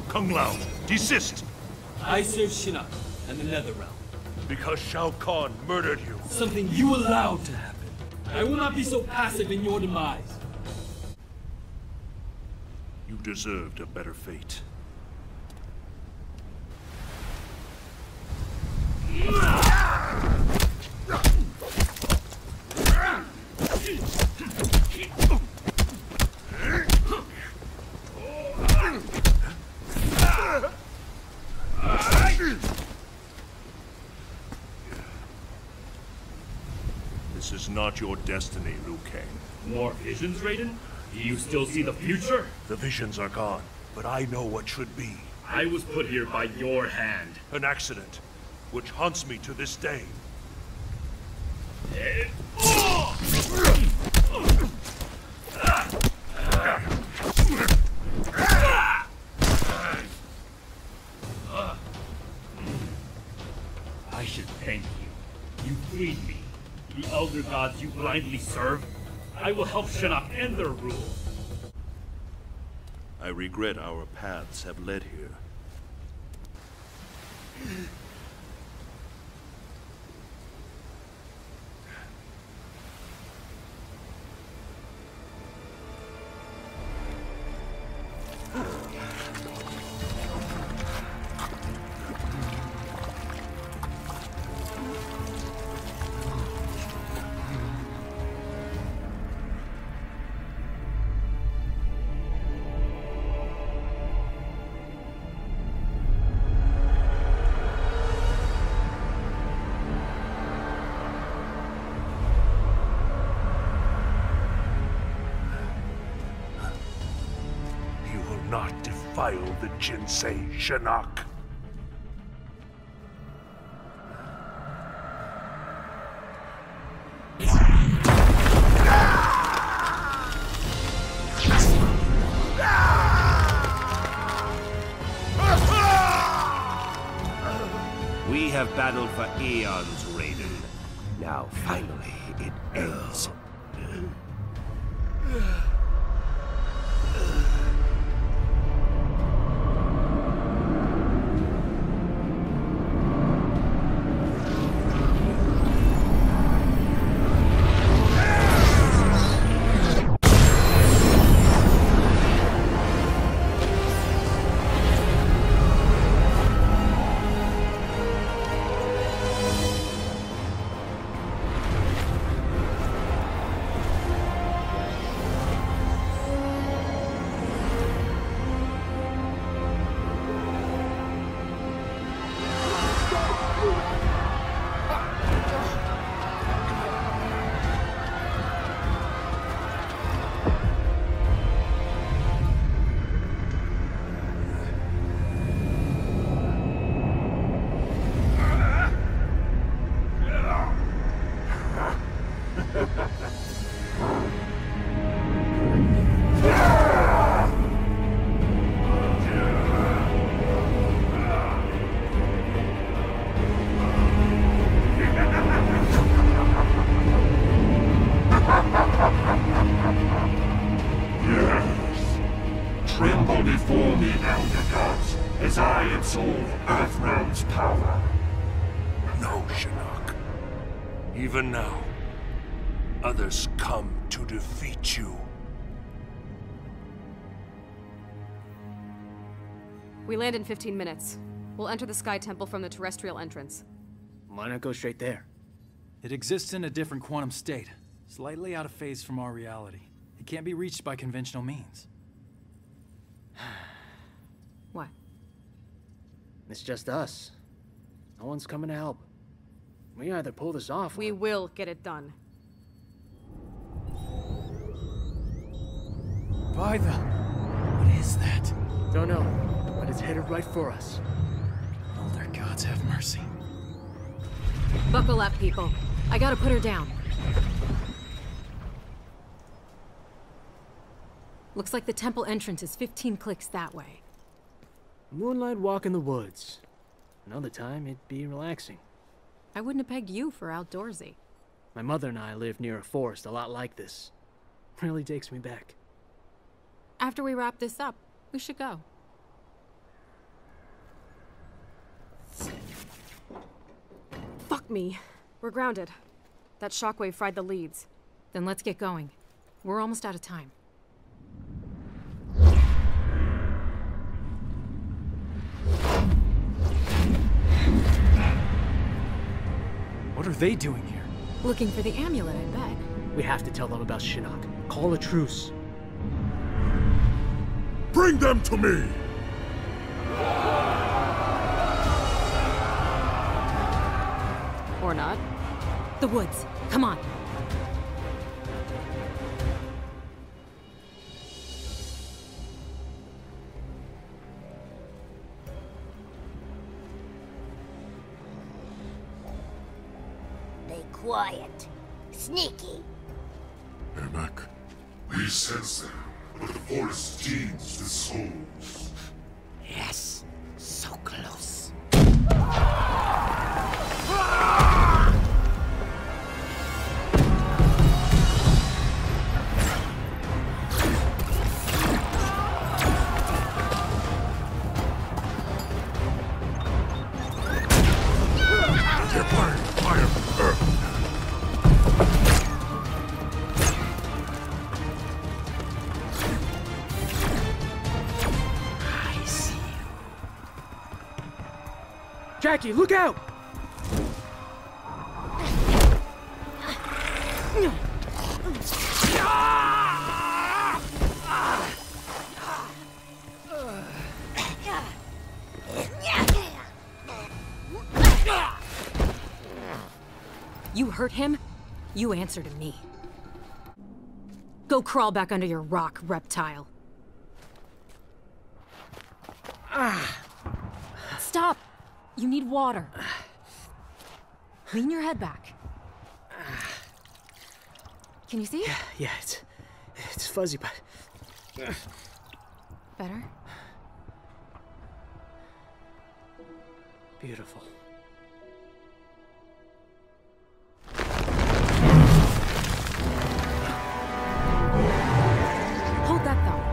Kung Lao, desist! I serve Shinnok and the Netherrealm. Because Shao Kahn murdered you. Something you allowed to happen. I will not be so passive in your demise. You deserved a better fate. This is not your destiny, Liu Kang. More visions, Raiden? Do you still see the future? The visions are gone, but I know what should be. I was put here by your hand. An accident, which haunts me to this day. It... Oh! I should thank you. You freed me. The Elder Gods you blindly serve. I will help Shinnok end their rule. I regret our paths have led here. The Jinsei, Shinnok. We have battled for eons, Raiden. Now, finally, it ends. Even now, others come to defeat you. We land in fifteen minutes. We'll enter the Sky Temple from the terrestrial entrance. Why not go straight there? It exists in a different quantum state, slightly out of phase from our reality. It can't be reached by conventional means. What? It's just us. No one's coming to help. We either pull this off or... We will get it done. By the... What is that? Don't know, but it's headed right for us. Elder Gods have mercy. Buckle up, people. I gotta put her down. Looks like the temple entrance is fifteen clicks that way. Moonlight walk in the woods. Another time, it'd be relaxing. I wouldn't have pegged you for outdoorsy. My mother and I lived near a forest a lot like this. Really takes me back. After we wrap this up, we should go. Fuck me. We're grounded. That shockwave fried the leads. Then let's get going. We're almost out of time. What are they doing here? Looking for the amulet, I bet. We have to tell them about Shinnok. Call a truce. Bring them to me! Or not. The woods. Come on. quiet. Sneaky. Ermac. We sense them, but the forest deems the souls. Yes. So close. Jackie, look out! You hurt him, you answer to me. Go crawl back under your rock, reptile. Stop! You need water. Lean your head back. Can you see? Yeah, yeah, it's, it's fuzzy, but... Better? Beautiful. Hold that thought.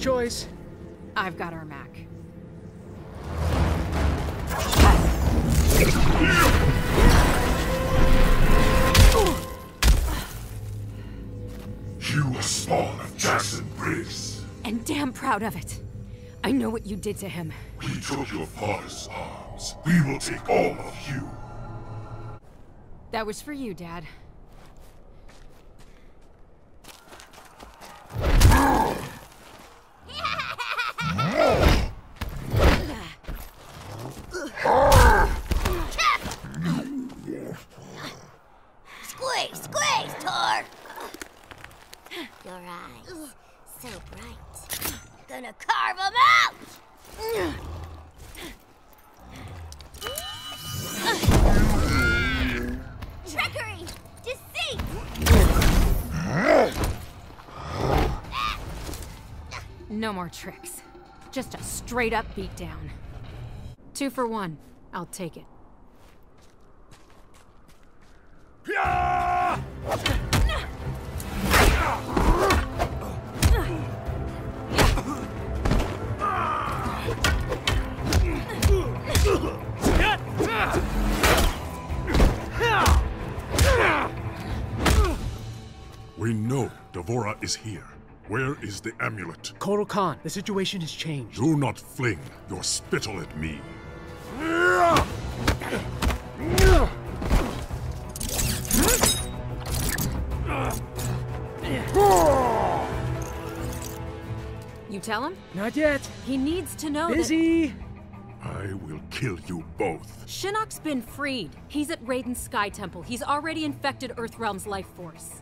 Choice. I've got our Mac. You are spawn of Jackson Briggs. And damn proud of it. I know what you did to him. We took your father's arms. We will take all of you. That was for you, Dad. No more tricks. Just a straight-up beatdown. Two for one. I'll take it. We know D'Vorah is here. Where is the amulet? Kotal Kahn, the situation has changed. Do not fling your spittle at me. You tell him? Not yet. He needs to know. Busy. That... I will kill you both. Shinnok's been freed. He's at Raiden's Sky Temple. He's already infected Earthrealm's life force.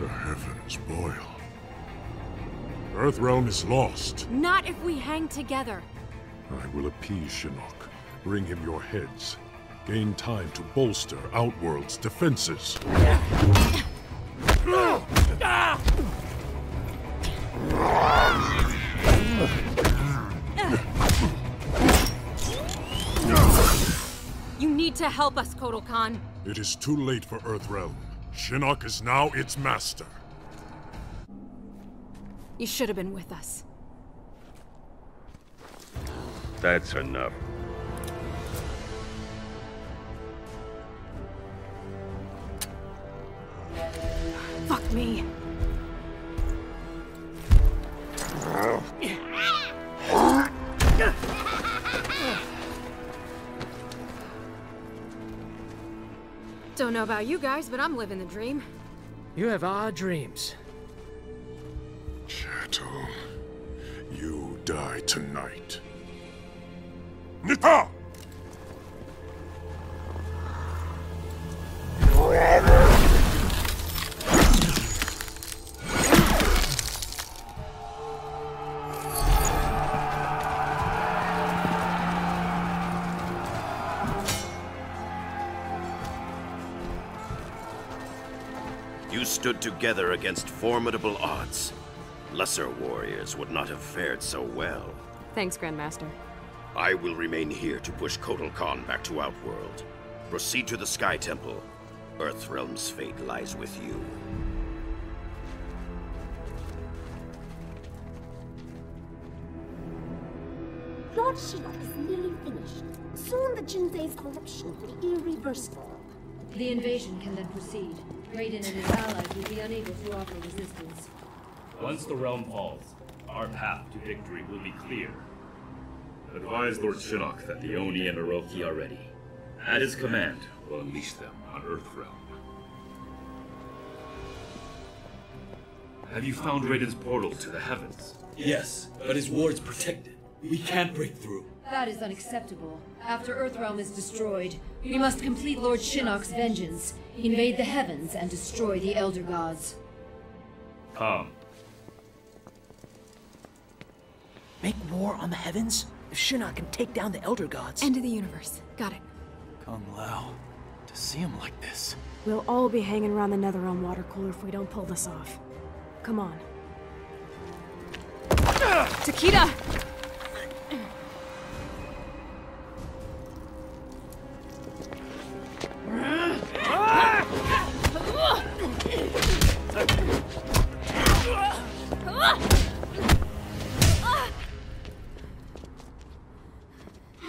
The heavens boil. Earthrealm is lost. Not if we hang together. I will appease Shinnok. Bring him your heads. Gain time to bolster Outworld's defenses. You need to help us, Kotal Kahn. It is too late for Earthrealm. Shinnok is now its master. You should have been with us. That's enough. Fuck me. Don't know about you guys, but I'm living the dream. You have odd dreams. Cattle, you die tonight. Nita! You stood together against formidable odds. Lesser warriors would not have fared so well. Thanks, Grandmaster. I will remain here to push Kotal Kahn back to Outworld. Proceed to the Sky Temple. Earthrealm's fate lies with you. Lord Shinnok is nearly finished. Soon the Jinsei's corruption will be irreversible. The invasion can then proceed. Raiden and his allies will be unable to offer resistance. Once the realm falls, our path to victory will be clear. Advise Lord Shinnok that the Oni and Orochi are ready. At his command, we'll unleash them on Earthrealm. Have you found Raiden's portal to the heavens? Yes, but his ward's protected. We can't break through. That is unacceptable. After Earthrealm is destroyed, we must complete Lord Shinnok's vengeance, invade the heavens, and destroy the Elder Gods. Calm. Make war on the heavens? If Shinnok can take down the Elder Gods... End of the universe. Got it. Kung Lao. To see him like this... We'll all be hanging around the Netherrealm water cooler if we don't pull this off. Come on. Uh, Takeda!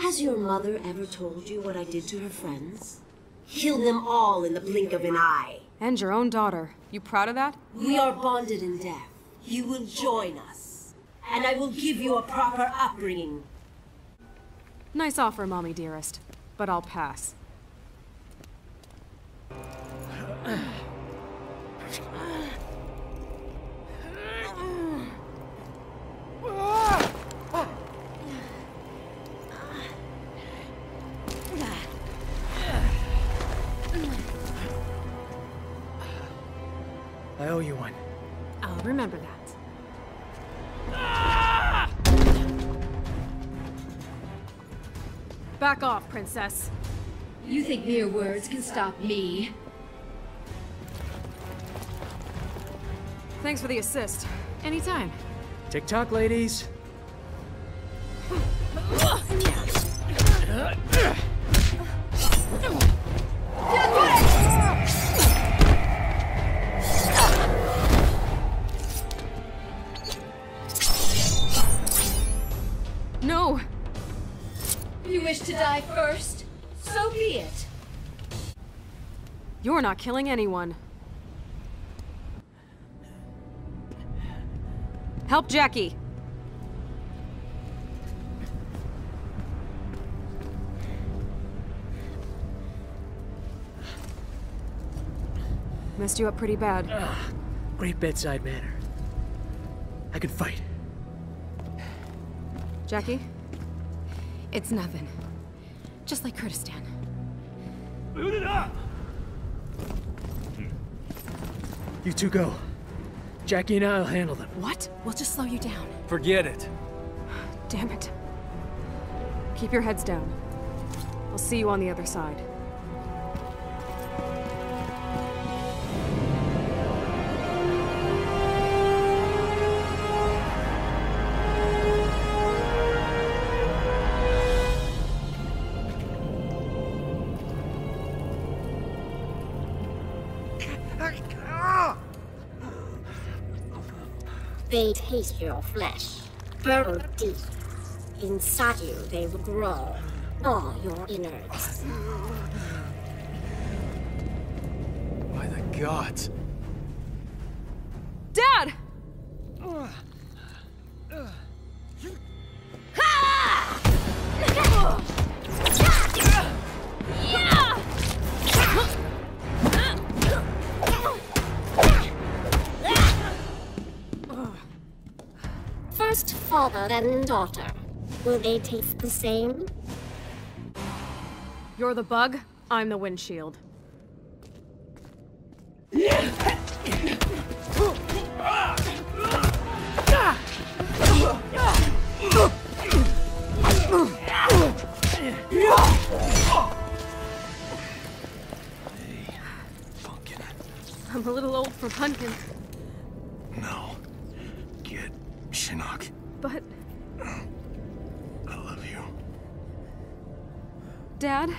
Has your mother ever told you what I did to her friends? Killed them all in the blink of an eye. And your own daughter. You proud of that? We are bonded in death. You will join us. And I will give you a proper upbringing. Nice offer, Mommy dearest. But I'll pass. I owe you one. I'll remember that. Ah! Back off, Princess. You think mere words can stop me? Thanks for the assist. Anytime. Tick-tock, ladies. No! You wish to die first? So be it. You're not killing anyone. Help Jackie! Messed you up pretty bad. Ugh. Great bedside manner. I can fight. Jackie? It's nothing. Just like Kurdistan. Boot it up! You two go. Jackie and I'll handle them. What? We'll just slow you down. Forget it. Damn it. Keep your heads down. I'll see you on the other side. They taste your flesh, burrow deep. Inside you they will grow, all your innards. By the gods. Dad! first father and daughter. Will they taste the same? You're the bug, I'm the windshield. Hey, pumpkin. I'm a little old for pumpkin. No. Get Shinnok. But... I love you. Dad?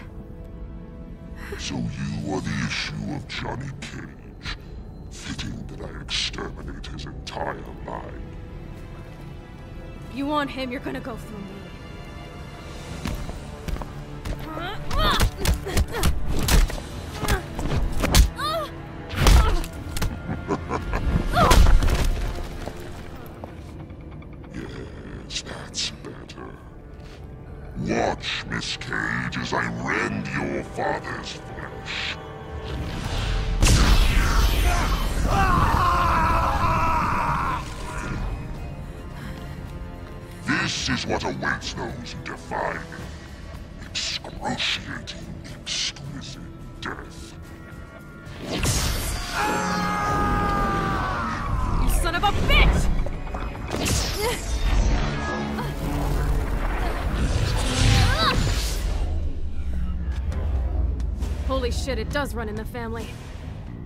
So you are the issue of Johnny Cage. Fitting that I exterminate his entire line. If you want him, you're gonna go through me. Yes, that's better. Watch, Miss Cage, as I rend your father's flesh. This is what awaits those who defy me. Excruciating, exquisite death. You son of a bitch! Holy shit, it does run in the family.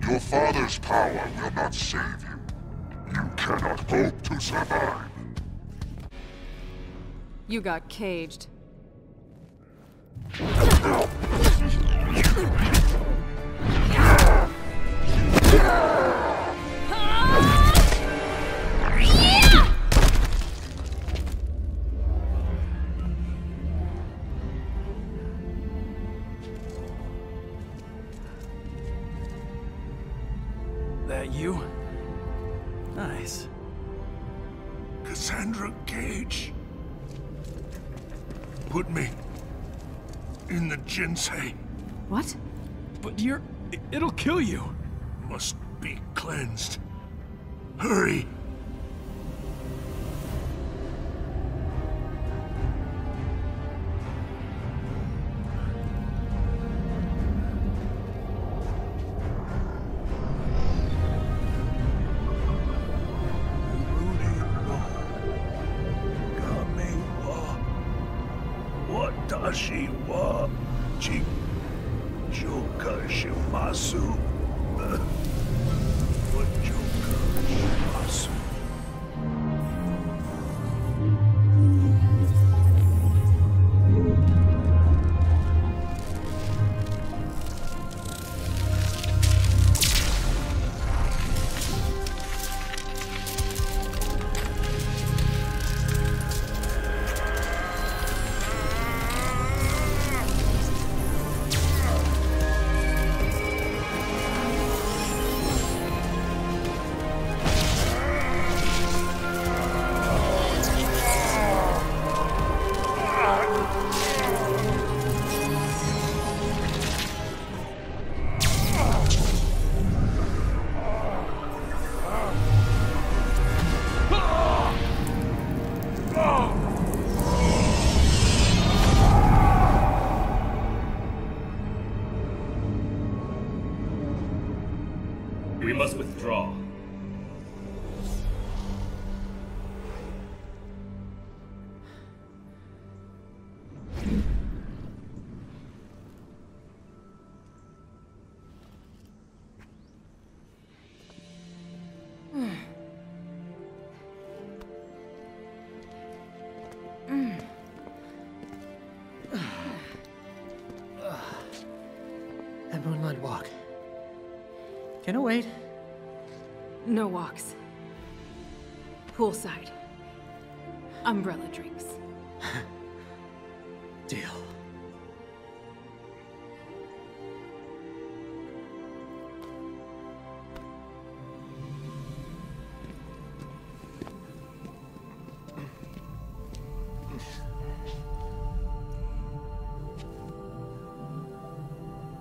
Your father's power will not save you. You cannot hope to survive. You got caged. That you? Nice. Cassandra Cage. Put me in the Jinsei. What? But you're... it'll kill you. Must be cleansed. Hurry! Can I wait? No walks. Poolside. Umbrella drinks. Deal.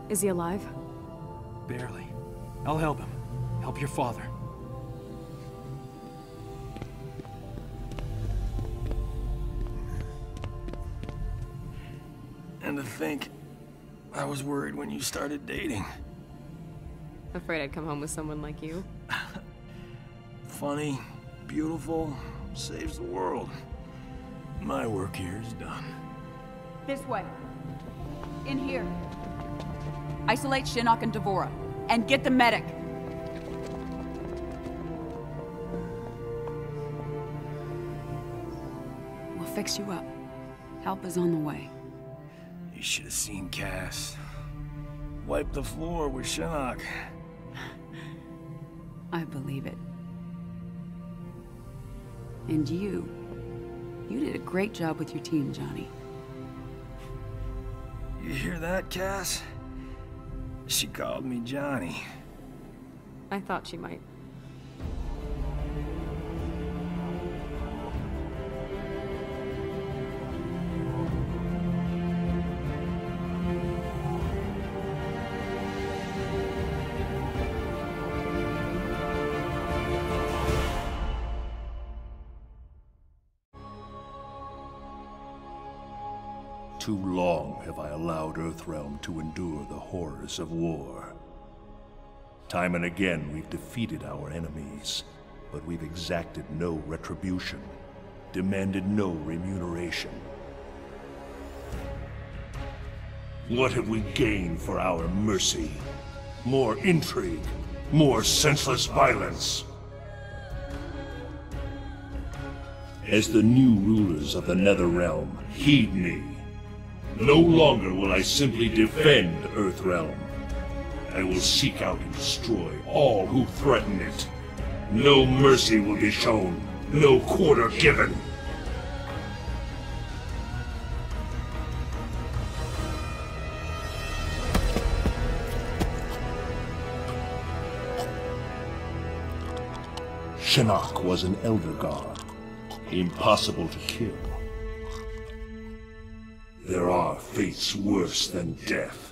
Is he alive? Barely. I'll help him. Help your father. And to think, I was worried when you started dating. Afraid I'd come home with someone like you. Funny, beautiful, saves the world. My work here is done. This way. In here. Isolate Shinnok and D'Vorah. And get the medic. We'll fix you up. Help is on the way. You should have seen Cass. Wipe the floor with Shinnok. I believe it. And you. You did a great job with your team, Johnny. You hear that, Cass? She called me Johnny. I thought she might. Too long have I allowed Earthrealm to endure the horrors of war. Time and again we've defeated our enemies, but we've exacted no retribution, demanded no remuneration. What have we gained for our mercy? More intrigue, more senseless violence. As the new rulers of the Netherrealm, heed me. No longer will I simply defend Earthrealm. I will seek out and destroy all who threaten it. No mercy will be shown, no quarter given. Shinnok was an Elder God, impossible to kill. There are fates worse than death.